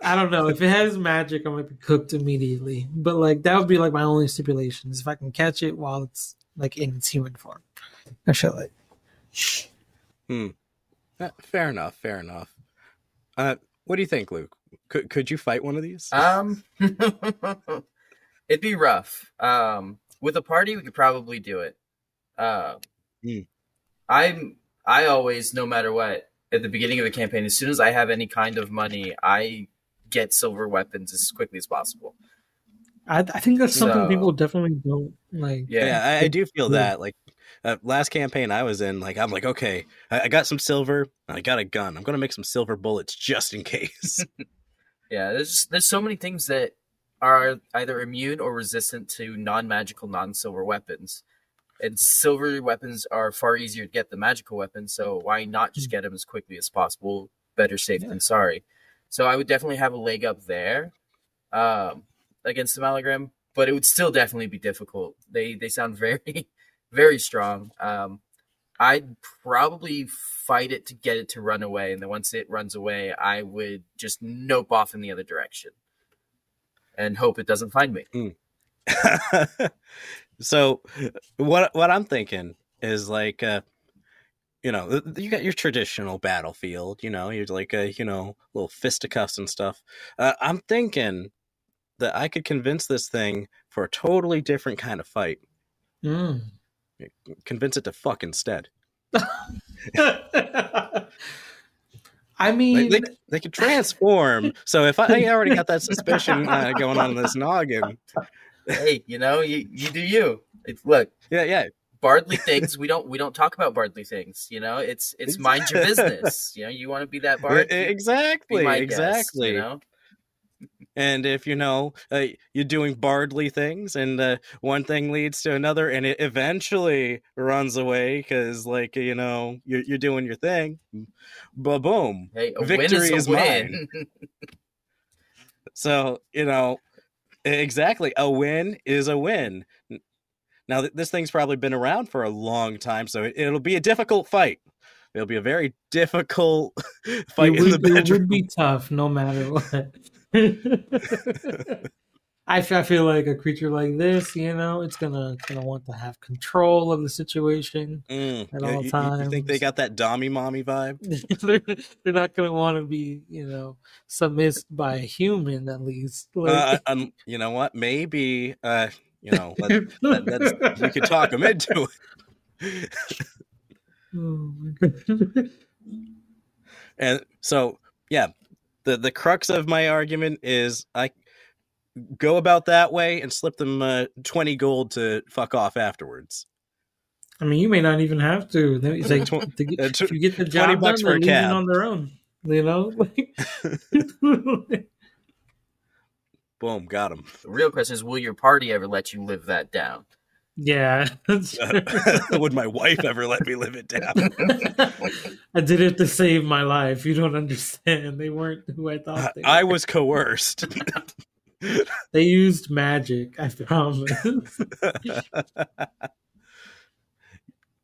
I don't know. If it has magic, I might be cooked immediately. But like that would be like my only stipulation, is if I can catch it while it's like in its human form. I shall like. Fair enough. Fair enough. What do you think, Luke? Could you fight one of these? It'd be rough. With a party, we could probably do it. I always, no matter what, at the beginning of a campaign, as soon as I have any kind of money, I get silver weapons as quickly as possible. I think that's something people definitely don't like. Yeah, I do feel that. Like last campaign I was in, like I'm like, okay, I got some silver, and I got a gun. I'm gonna make some silver bullets just in case. Yeah, there's so many things that are either immune or resistant to non-magical, non-silver weapons. And silver weapons are far easier to get than magical weapons, so why not just get them as quickly as possible? Better safe than sorry. So I would definitely have a leg up there against the Malaugrym, but it would still definitely be difficult. They sound very, very strong. I'd probably fight it to get it to run away, and then once it runs away, I would just nope off in the other direction and hope it doesn't find me. So what I'm thinking is like, you know, you got your traditional battlefield, you know, you're like, you know, little fisticuffs and stuff. I'm thinking that I could convince this thing for a totally different kind of fight. Convince it to fuck instead. I mean, they can transform. So if I already got that suspicion going on in this noggin. Hey, you know, you do you. It's, look, yeah. Bardly things. We don't talk about bardly things. You know, it's mind your business. You know, you want to be that bard. Exactly. Guest, you know? and if you know you're doing bardly things, and one thing leads to another, and it eventually runs away because, like, you know, you're doing your thing. Ba boom, hey, victory is mine. So, you know, exactly, a win is a win. Now, this thing's probably been around for a long time, so it'll be a difficult fight. It'll be a very difficult fight in the bedroom. It would be tough, no matter what. I feel like a creature like this, you know, it's gonna want to have control of the situation at all times. You think they got that dommy mommy vibe? They're not gonna want to be, you know, submissed by a human, at least. Like, you know what? Maybe. You know, that's, you could talk them into it. Oh my God. And so, yeah, the crux of my argument is I go about that way and slip them 20 gold to fuck off afterwards. I mean, you may not even have to. It's like, if you get the job done, bucks for a cab on their own. You know. Boom, got him. The real question is, will your party ever let you live that down? Yeah. Would my wife ever let me live it down? I did it to save my life. You don't understand. They weren't who I thought they were. I was coerced. They used magic, I promise.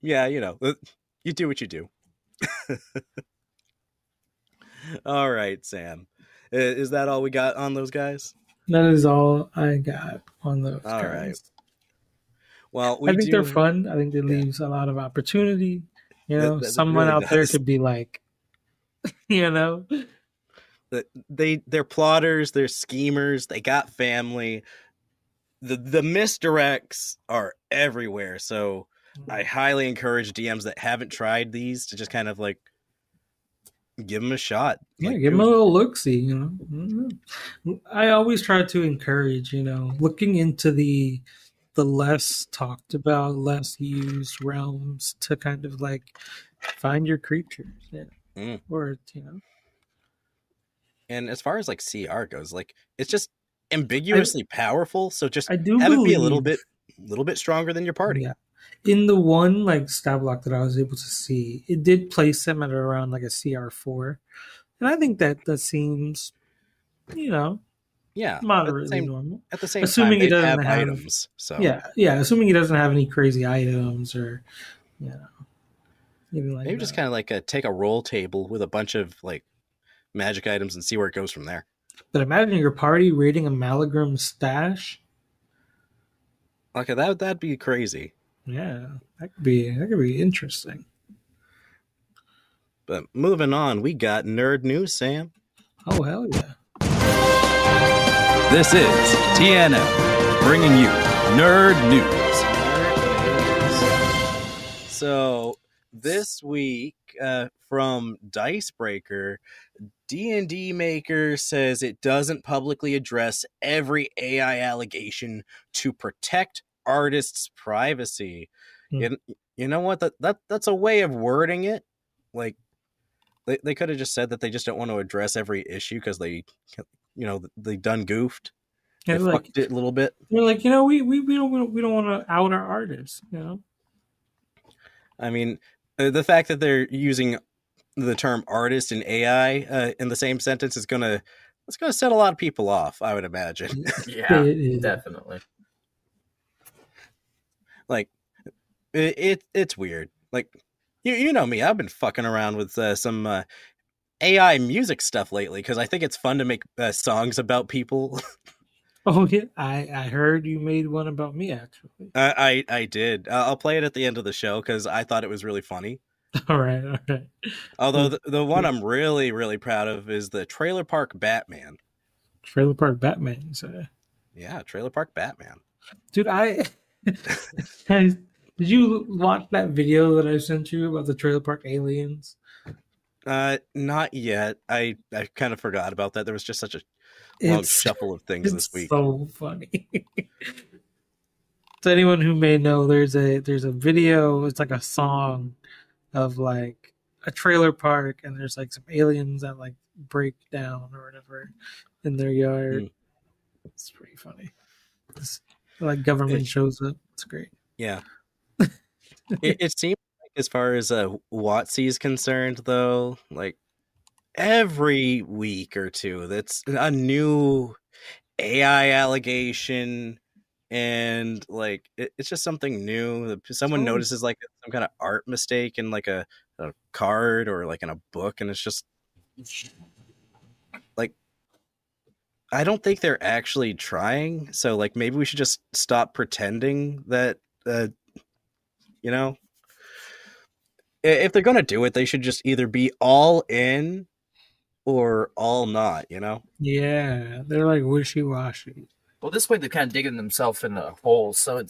Yeah, you know, you do what you do. All right, Sam. Is that all we got on those guys? That is all I got on those guys. All right. Well, I think they're fun. I think it leaves a lot of opportunity. You know, someone out there could be like, you know, they're plotters, they're schemers, they got family. The misdirects are everywhere. So I highly encourage DMs that haven't tried these to just kind of like give them a shot. Yeah, like, give them a little look-see, you know. I always try to encourage, you know, looking into the less talked about, less used realms to kind of like find your creatures, you know, or, you know. And as far as like CR goes, like it's just ambiguously powerful. So just have it be a little bit stronger than your party. Yeah. In the one like stat block that I was able to see, it did place him at around like a CR4, and I think that seems, you know, yeah, moderately normal. At the same time, he doesn't have items, so yeah, assuming he doesn't have any crazy items or, you know, even like maybe that. Just kind of like take a roll table with a bunch of like magic items and see where it goes from there. But imagine your party raiding a Malaugrym stash. Okay, that'd be crazy. Yeah, that could be interesting. But moving on, we got nerd news, Sam. Oh, hell yeah. This is TNM bringing you nerd news. So this week from Dicebreaker, D&D Maker says it doesn't publicly address every AI allegation to protect artists' privacy. You know what, that's a way of wording it. Like they could have just said that they just don't want to address every issue because they, you know, they done goofed. Yeah, they fucked it a little bit. They're like, you know, we don't want to out our artists, you know. I mean, the fact that they're using the term artist and AI in the same sentence is it's gonna set a lot of people off, I would imagine. Yeah, definitely. Like it's weird. Like you know me, I've been fucking around with some AI music stuff lately because I think it's fun to make songs about people. Oh yeah, I heard you made one about me actually. I did. I'll play it at the end of the show because I thought it was really funny. All right. Although the one I'm really really proud of is the Trailer Park Batman. Trailer Park Batman. So. Yeah, Trailer Park Batman. Dude, did you watch that video that I sent you about the Trailer Park Aliens? Not yet. I kind of forgot about that. There was just such a long shuffle of things this week. It's so funny. To anyone who may know, there's a video. It's like a song of like a trailer park, and there's like some aliens that like break down or whatever in their yard. It's pretty funny. It's like government shows up. It's great. Yeah. It seems like, as far as WotC is concerned, though, like every week or two, that's a new AI allegation. And like it's just something new. Someone notices like some kind of art mistake in like a card or like in a book, and it's just like I don't think they're actually trying. So like maybe we should just stop pretending that you know, if they're gonna do it, they should just either be all in or all not, you know? Yeah, they're like wishy-washy. Well, this way they're kind of digging themselves in a hole, so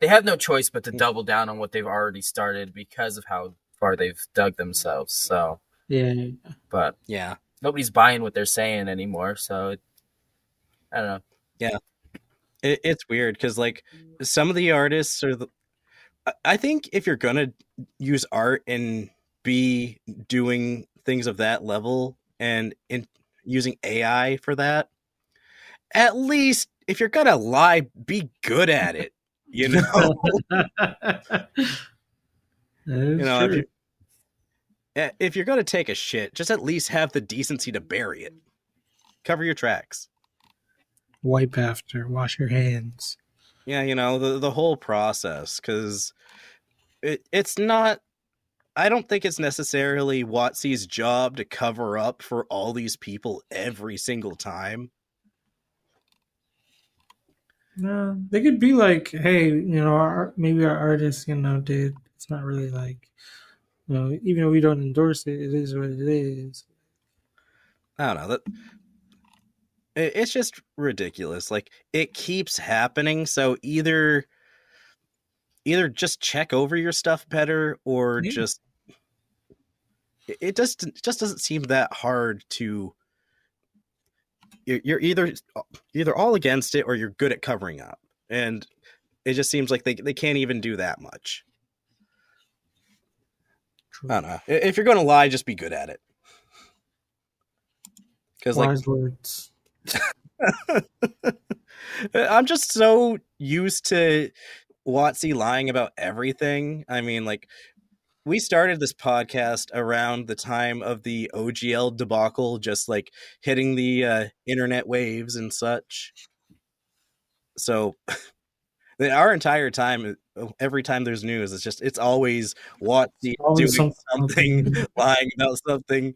they have no choice but to double down on what they've already started because of how far they've dug themselves. So yeah, but yeah, nobody's buying what they're saying anymore. So I don't know. Yeah, it's weird because like some of the artists are. I think if you're gonna use art and be doing things of that level and in using AI for that, at least if you're gonna lie, be good at it, you know. You know, if you're gonna take a shit, just at least have the decency to bury it. Cover your tracks. Wipe after. Wash your hands. Yeah, you know, the whole process, because it's not. I don't think it's necessarily WotC's job to cover up for all these people every single time. No, they could be like, hey, you know, maybe our artist, you know, did. It's not really like, you know, even if we don't endorse it, it is what it is. I don't know. It's just ridiculous. Like, it keeps happening. So either just check over your stuff better, or yeah, just it just doesn't seem that hard to. You're either all against it, or you're good at covering up, and it just seems like they can't even do that much. True. I don't know. If you're going to lie, just be good at it. Because like words. I'm just so used to WotC lying about everything. I mean, like, we started this podcast around the time of the OGL debacle, just like hitting the internet waves and such. So our entire time, every time there's news, it's always WotC doing something, lying about something,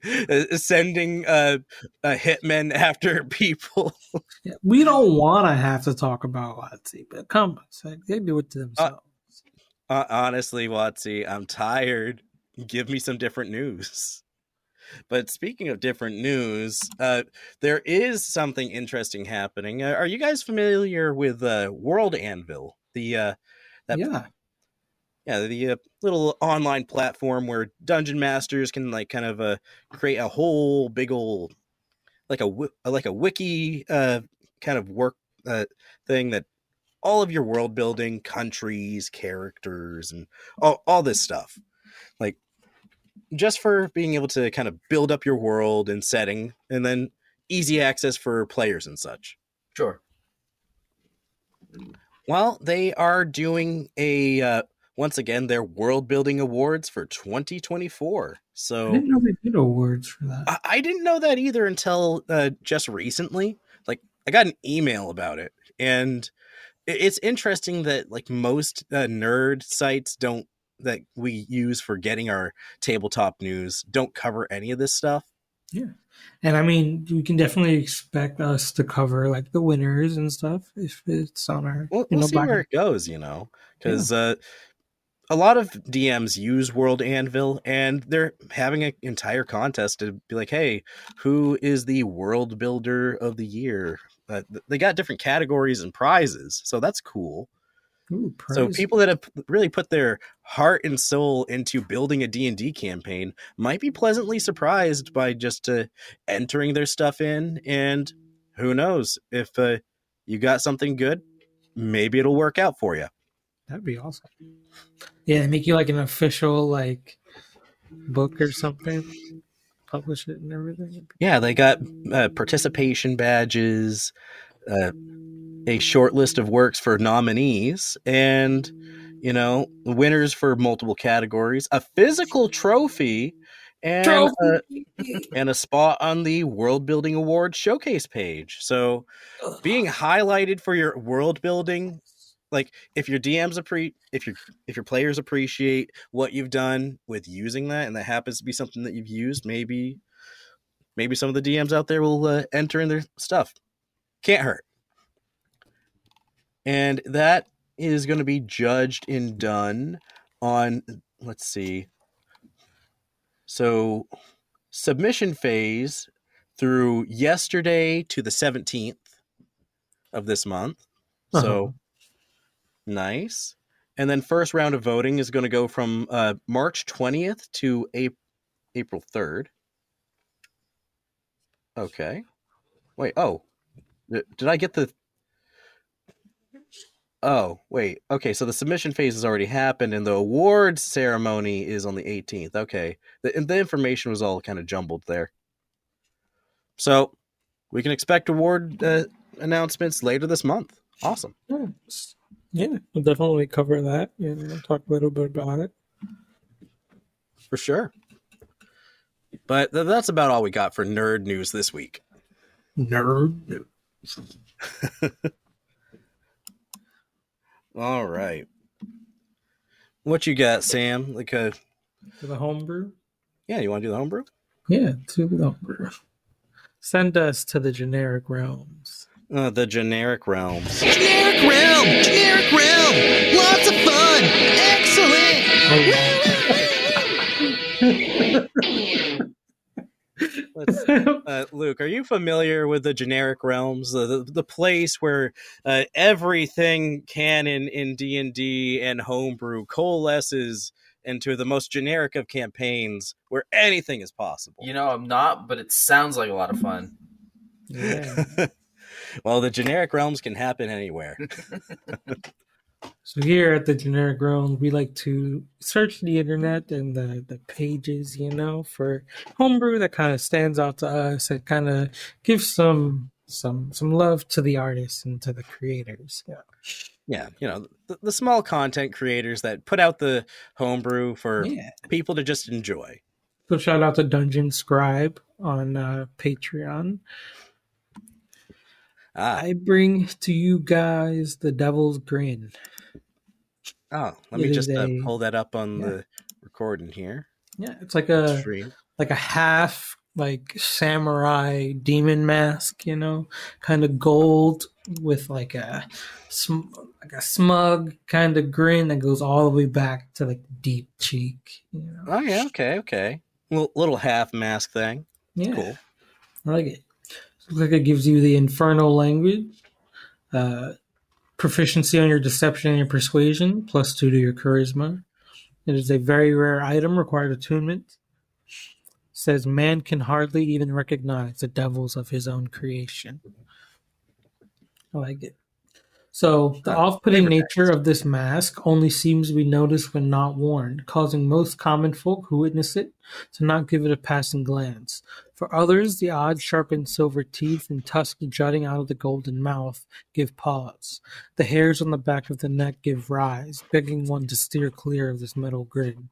sending hitmen after people. Yeah, we don't want to have to talk about WotC, but come on, they do it to themselves. Honestly, WotC, I'm tired. Give me some different news. But speaking of different news, there is something interesting happening. Are you guys familiar with World Anvil? The little online platform where dungeon masters can like kind of create a whole big old like a wiki kind of work thing that. All of your world building, countries, characters, and all this stuff. Like, just for being able to kind of build up your world and setting, and then easy access for players and such. Sure. Well, they are doing once again, their world building awards for 2024. So I didn't know they did awards for that. I didn't know that either until just recently. Like, I got an email about it, and it's interesting that like most nerd sites that we use for getting our tabletop news don't cover any of this stuff. Yeah. And I mean, you can definitely expect us to cover like the winners and stuff if it's on our. We'll see where it goes, you know, because a lot of DMs use World Anvil, and they're having an entire contest to be like, hey, who is the world builder of the year? They got different categories and prizes, so that's cool. Ooh, so people that have really put their heart and soul into building a D&D campaign might be pleasantly surprised by just entering their stuff in, and who knows, if you got something good, maybe it'll work out for you. That'd be awesome. Yeah, they make you like an official like book or something. Publish it and everything. Yeah, they got participation badges, a short list of works for nominees, and, you know, winners for multiple categories, a physical trophy, and a spot on the World Building Award showcase page. So being highlighted for your world building, like if your DMs if your players appreciate what you've done with using that, and that happens to be something that you've used, maybe some of the DMs out there will enter in their stuff. Can't hurt. And that is going to be judged and done on, let's see. So submission phase through yesterday to the 17th of this month. Uh-huh. So nice. And then first round of voting is going to go from March 20th to April 3rd. Okay. Wait, oh, did I get the... Oh, wait. Okay, so the submission phase has already happened, and the awards ceremony is on the 18th. Okay. The information was all kind of jumbled there. So we can expect award announcements later this month. Awesome. Yeah, we'll definitely cover that, and we'll talk a little bit about it. For sure. But that's about all we got for nerd news this week. Nerd news. All right. What you got, Sam? Like a... For the homebrew? Yeah, you want to do the homebrew? Yeah, do the homebrew. Send us to the generic realms. The generic realms. Generic realm! Generic realm! Lots of fun! Excellent! Luke, are you familiar with the generic realms, the place where everything canon in D&D and homebrew coalesces into the most generic of campaigns where anything is possible? You know, I'm not, but it sounds like a lot of fun. Yeah. Well, the generic realms can happen anywhere. So here at the generic realm, we like to search the internet and the pages, you know, for homebrew that kind of stands out to us. It kind of gives some love to the artists and to the creators. Yeah, you know, the small content creators that put out the homebrew for people to just enjoy. So shout out to Dungeon Scribe on Patreon. I bring to you guys The Devil's Grin. Oh, let me just pull that up on the recording here. Yeah, it's like a half like samurai demon mask, you know, kind of gold with like a smug kind of grin that goes all the way back to like deep cheek. You know? Oh yeah, okay. Little half mask thing. Yeah, cool. I like it. Looks like it gives you the infernal language, proficiency on your deception and your persuasion, +2 to your charisma. It is a very rare item, required attunement. Says man can hardly even recognize the devils of his own creation. I like it. So the off-putting nature of this mask only seems to be noticed when not worn, causing most common folk who witness it to not give it a passing glance. For others, the odd sharpened silver teeth and tusks jutting out of the golden mouth give pause. The hairs on the back of the neck give rise, begging one to steer clear of this metal grin.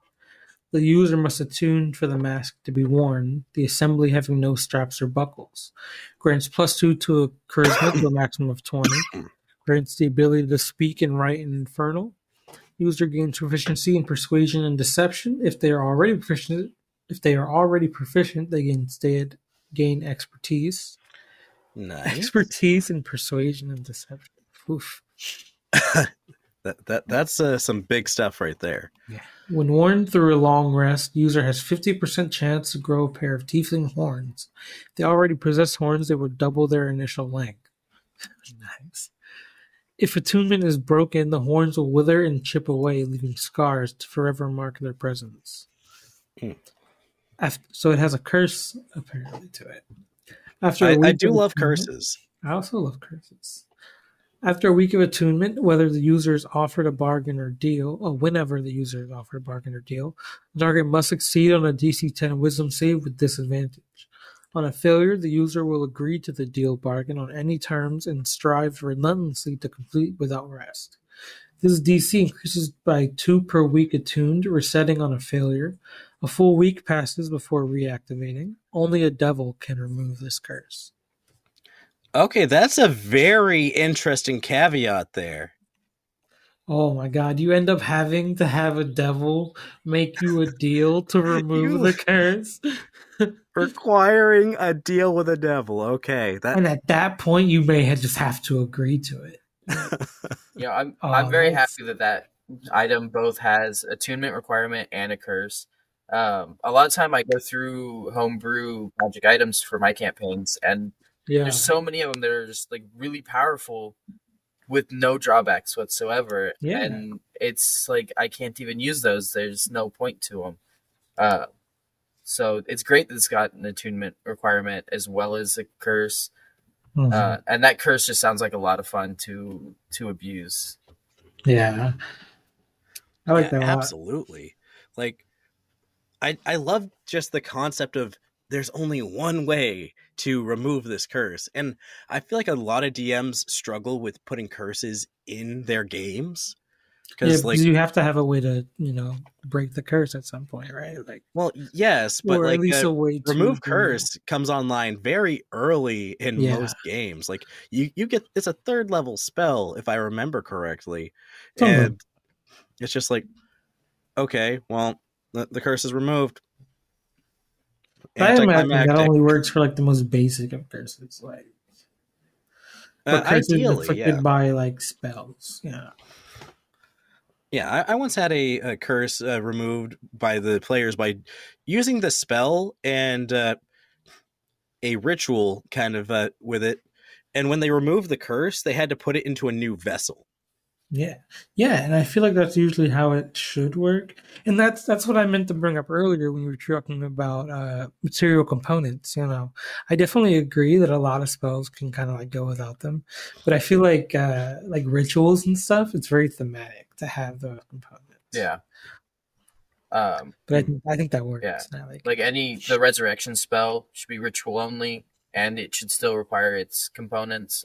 The user must attune for the mask to be worn, the assembly having no straps or buckles. Grants +2 to a charisma to a maximum of 20. Grants the ability to speak and write in Infernal. User gains proficiency in persuasion and deception. If they are already proficient, they instead gain expertise. Nice. Expertise in persuasion and deception. Oof. That's some big stuff right there. Yeah. When worn through a long rest, user has 50% chance to grow a pair of tiefling horns. If they already possess horns, they will double their initial length. Nice. If attunement is broken, the horns will wither and chip away, leaving scars to forever mark their presence. So it has a curse, apparently, to it. I do love curses. I also love curses. After a week of attunement, whether the user is offered a bargain or deal, or whenever the user is offered a bargain or deal, the target must succeed on a DC 10 wisdom save with disadvantage. On a failure, the user will agree to the deal bargain on any terms and strive relentlessly to complete without rest. This DC increases by 2 per week attuned, resetting on a failure. A full week passes before reactivating. Only a devil can remove this curse. Okay, that's a very interesting caveat there. Oh my god, you end up having to have a devil make you a deal to remove the curse. Requiring a deal with a devil, okay. And at that point, you may just have to agree to it. Yeah, I'm very happy that item both has attunement requirement and a curse. A lot of time I go through homebrew magic items for my campaigns, and there's so many of them that are just like really powerful with no drawbacks whatsoever. Yeah. And it's like I can't even use those. There's no point to them. So it's great that it's got an attunement requirement as well as a curse. And that curse just sounds like a lot of fun to abuse. Yeah. I like that a lot. Absolutely. Like, I love just the concept of there's only one way to remove this curse. And I feel like a lot of DMs struggle with putting curses in their games. Because you have to have a way to, break the curse at some point, right? Like, well, yes, but like, at least a way to remove curse comes online very early in most games. Like, you get it's a 3rd level spell, if I remember correctly, and it's just like, okay, well, the curse is removed. I imagine that only works for like the most basic of curses, like curses ideally, by like spells, Yeah, I once had a curse removed by the players by using the spell and a ritual kind of with it. And when they removed the curse, they had to put it into a new vessel. Yeah. Yeah, and I feel like that's usually how it should work. And that's what I meant to bring up earlier when we were talking about material components, I definitely agree that a lot of spells can kind of like go without them. But I feel like rituals and stuff, it's very thematic to have those components. Yeah. But I think that works. Yeah. Like the resurrection spell should be ritual only, and it should still require its components.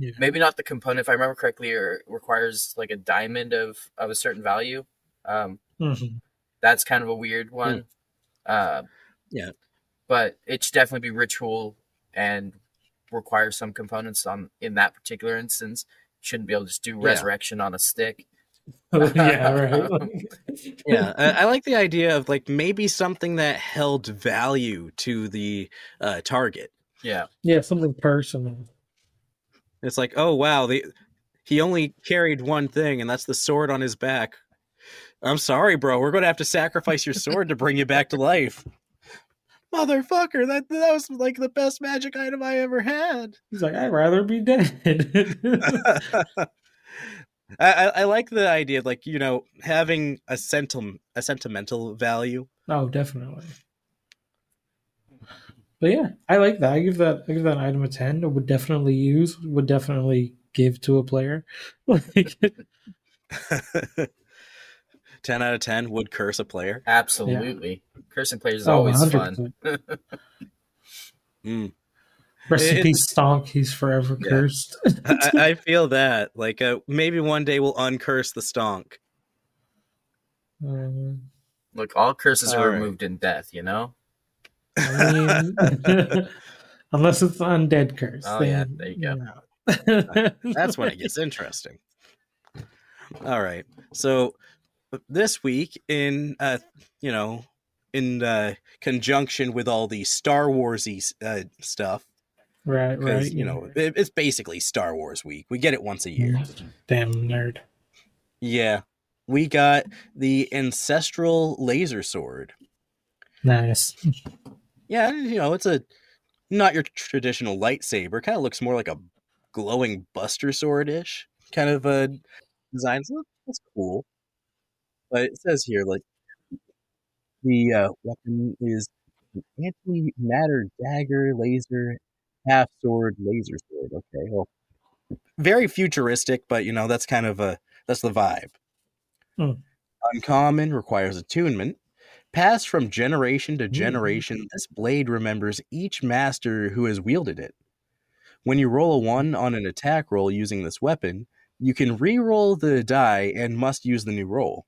Yeah. Maybe not the component, if I remember correctly, or requires like a diamond of a certain value. That's kind of a weird one. Yeah. But it should definitely be ritual and require some components in that particular instance. Shouldn't be able to just do resurrection on a stick. I like the idea of like maybe something that held value to the target. Yeah. Yeah, something personal. It's like, oh, wow, he only carried one thing, and that's the sword on his back. I'm sorry, bro. We're going to have to sacrifice your sword to bring you back to life. Motherfucker, that was like the best magic item I ever had. He's like, I'd rather be dead. I like the idea of, like, having a sentimental value. Oh, definitely. But yeah, I like that. I give that item a 10. I would definitely use. Would definitely give to a player. 10 out of 10 would curse a player. Absolutely, yeah. Cursing players is always 100%. Fun. Recipe stonk. He's forever cursed. I feel that. Like maybe one day we'll uncurse the stonk. Look, all curses are removed in death. Unless it's undead curse. Oh, yeah, there you go. That's when it gets interesting. All right. So this week in conjunction with all the Star Warsy stuff. Right. It's basically Star Wars week. We get it once a year. Damn nerd. Yeah. We got the ancestral laser sword. Nice. Yeah, it's not your traditional lightsaber. Kind of looks more like a glowing buster sword-ish kind of a design. So that's cool. But it says here, like, the weapon is an anti-matter dagger, laser, half-sword, laser sword. Okay, well, very futuristic, but, that's kind of that's the vibe. Uncommon, requires attunement. passed from generation to generation, this blade remembers each master who has wielded it. When you roll a 1 on an attack roll using this weapon, you can re-roll the die and must use the new roll.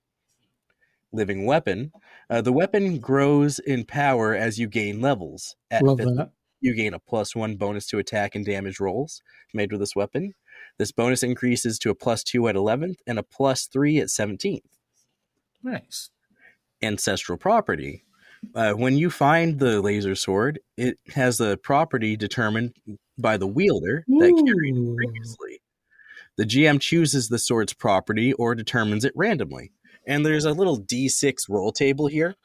Living weapon. The weapon grows in power as you gain levels. At Love that. You gain a +1 bonus to attack and damage rolls made with this weapon. This bonus increases to a +2 at 11th and a +3 at 17th. Nice. Ancestral property. When you find the laser sword, it has the property determined by the wielder that carried it previously. The GM chooses the sword's property or determines it randomly. And there's a little D6 roll table here.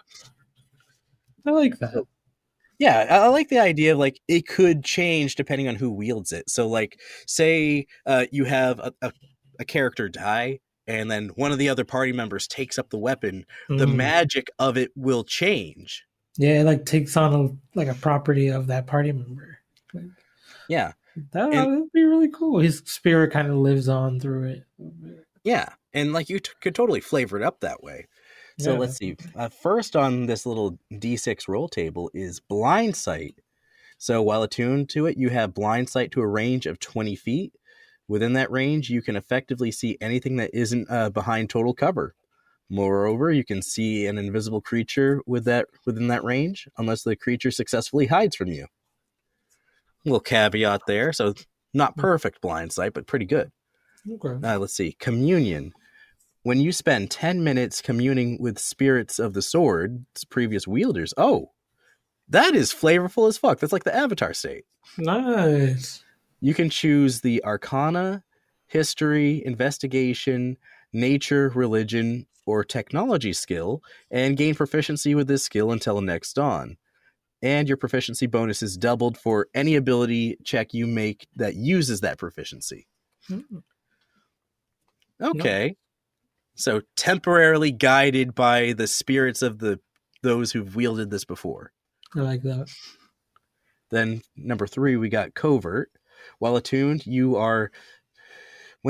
I like that. So, yeah, I like the idea of, like, it could change depending on who wields it. So, like, say you have a character die, and then one of the other party members takes up the weapon, the magic of it will change. Yeah, it, like, takes on, a property of that party member. Like, yeah. That would be really cool. His spirit kind of lives on through it. Yeah, and, like, you could totally flavor it up that way. So yeah. Let's see. First on this little D6 roll table is blind sight. So while attuned to it, you have blind sight to a range of 20 feet. Within that range, you can effectively see anything that isn't behind total cover. Moreover, you can see an invisible creature within that range, unless the creature successfully hides from you. Little caveat there. So not perfect blind sight, but pretty good. Okay. Let's see. Communion. When you spend 10 minutes communing with spirits of the sword's previous wielders. Oh, that is flavorful as fuck. That's like the Avatar state. Nice. You can choose the Arcana, History, Investigation, Nature, Religion, or Technology skill, and gain proficiency with this skill until next dawn. And your proficiency bonus is doubled for any ability check you make that uses that proficiency. Okay. No. So temporarily guided by the spirits of those who've wielded this before. I like that. Then number 3, we got covert. While attuned, when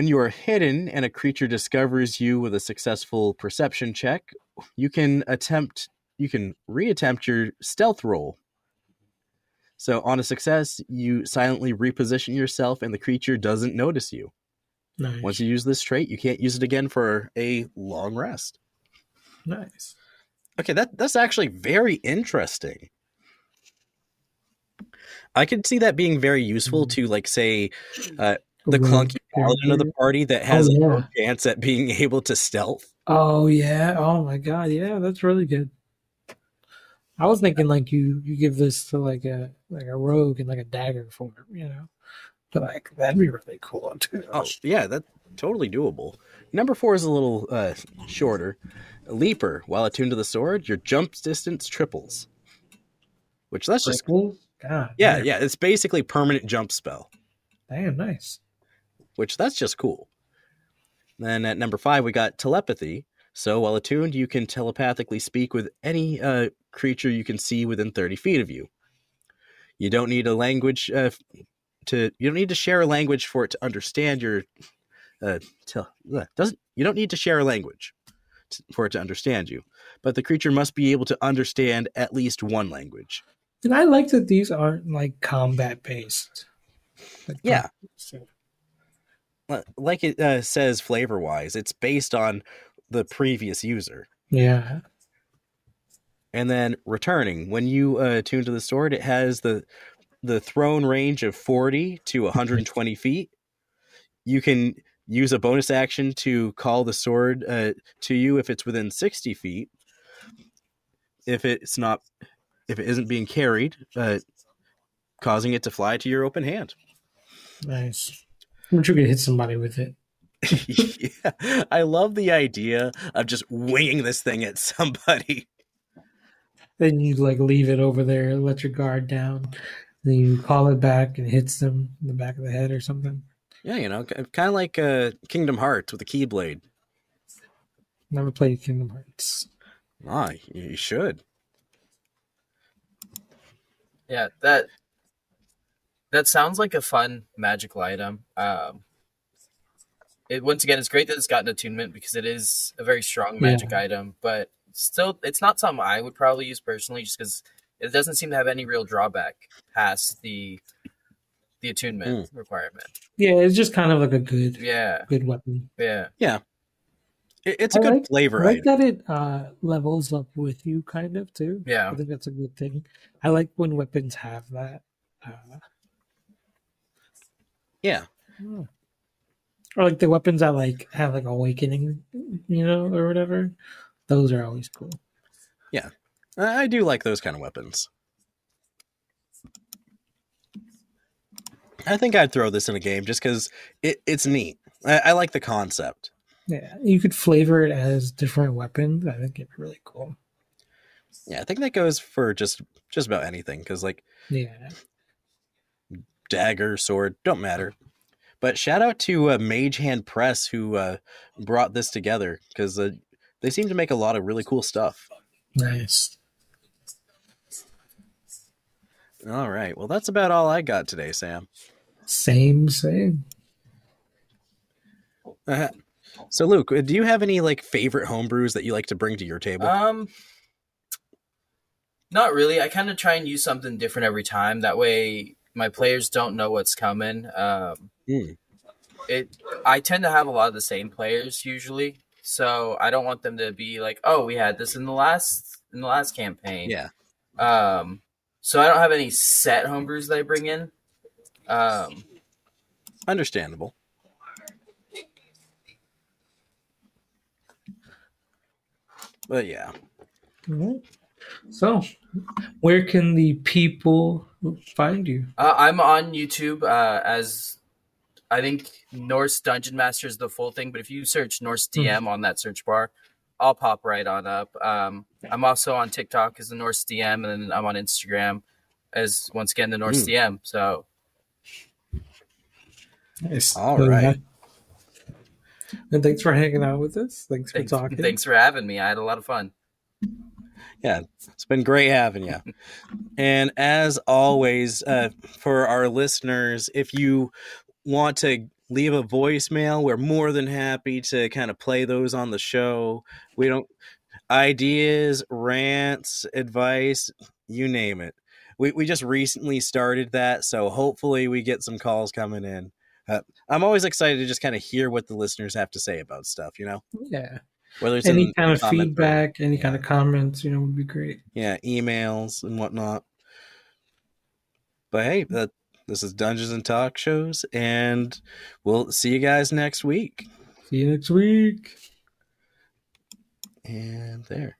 you are hidden and a creature discovers you with a successful perception check, you can reattempt your stealth roll. So on a success, you silently reposition yourself and the creature doesn't notice you. Nice. Once you use this trait, you can't use it again for a long rest. Nice. Okay, that's actually very interesting. I could see that being very useful to, like, say, the clunky paladin of the party that has a chance at being able to stealth. Oh, yeah. Oh, my God. Yeah, that's really good. I was thinking, like, you give this to, like, a rogue and, like, a dagger for him, you know? But, like, that'd be really cool, too. Oh, yeah, that's totally doable. Number 4 is a little shorter. Leaper. While attuned to the sword, your jump distance triples. Which, that's just cool. God, yeah, man. Yeah. It's basically permanent jump spell. Damn, nice. Which that's just cool. Then at number 5, we got telepathy. So while attuned, you can telepathically speak with any creature you can see within 30 feet of you. You don't need a language you don't need to share a language for it to understand your. You don't need to share a language for it to understand you, but the creature must be able to understand at least one language. And I like that these aren't, like, combat-based. Like, yeah. Like it says flavor-wise, it's based on the previous user. Yeah. And then returning. When you attune to the sword, it has the thrown range of 40 to 120 feet. You can use a bonus action to call the sword to you if it's within 60 feet. If it isn't being carried, causing it to fly to your open hand. Nice. I'm sure you could hit somebody with it. Yeah. I love the idea of just winging this thing at somebody. Then you, like, leave it over there, let your guard down. Then you call it back and it hits them in the back of the head or something. Yeah, you know, kind of like Kingdom Hearts with a Keyblade. Never played Kingdom Hearts. Ah, you should. Yeah, that sounds like a fun magical item. Once again, it's great that it's got an attunement because it is a very strong magic item, but still, it's not something I would probably use personally, just because it doesn't seem to have any real drawback past the attunement requirement. Yeah, it's just kind of like a good, good weapon. Yeah, yeah. It's a good flavor. I like that it levels up with you, kind of, too. Yeah. I think that's a good thing. I like when weapons have that. Yeah. Or like the weapons that like have like awakening, you know, or whatever. Those are always cool. Yeah. I do like those kind of weapons. I think I'd throw this in a game just because it's neat. I like the concept. Yeah, you could flavor it as different weapons. I think it'd be really cool. Yeah, I think that goes for just about anything, because like dagger, sword, don't matter. But shout out to Mage Hand Press, who brought this together, because they seem to make a lot of really cool stuff. Nice. All right, well, that's about all I got today, Sam. Same, same. So, Luke, do you have any like favorite homebrews that you like to bring to your table? Not really. I kind of try and use something different every time. That way, my players don't know what's coming. I tend to have a lot of the same players usually, so I don't want them to be like, "Oh, we had this in the last campaign." Yeah. So I don't have any set homebrews that I bring in. Understandable. But yeah. All right. So, where can the people find you? I'm on YouTube as, I think, Norse Dungeon Master is the full thing. But if you search Norse DM on that search bar, I'll pop right on up. I'm also on TikTok as the Norse DM. And then I'm on Instagram as, once again, the Norse DM. So. Nice. All right. And thanks for hanging out with us. Thanks for talking. Thanks for having me. I had a lot of fun. Yeah, it's been great having you. And as always, for our listeners, if you want to leave a voicemail, we're more than happy to kind of play those on the show. We don't ideas, rants, advice, you name it. We just recently started that, so hopefully we get some calls coming in. I'm always excited to just kind of hear what the listeners have to say about stuff, you know? Yeah. Whether it's any kind of feedback, any kind of comments, you know, would be great. Yeah, emails and whatnot. But hey, this is Dungeons and Talk Shows, and we'll see you guys next week. See you next week. And there.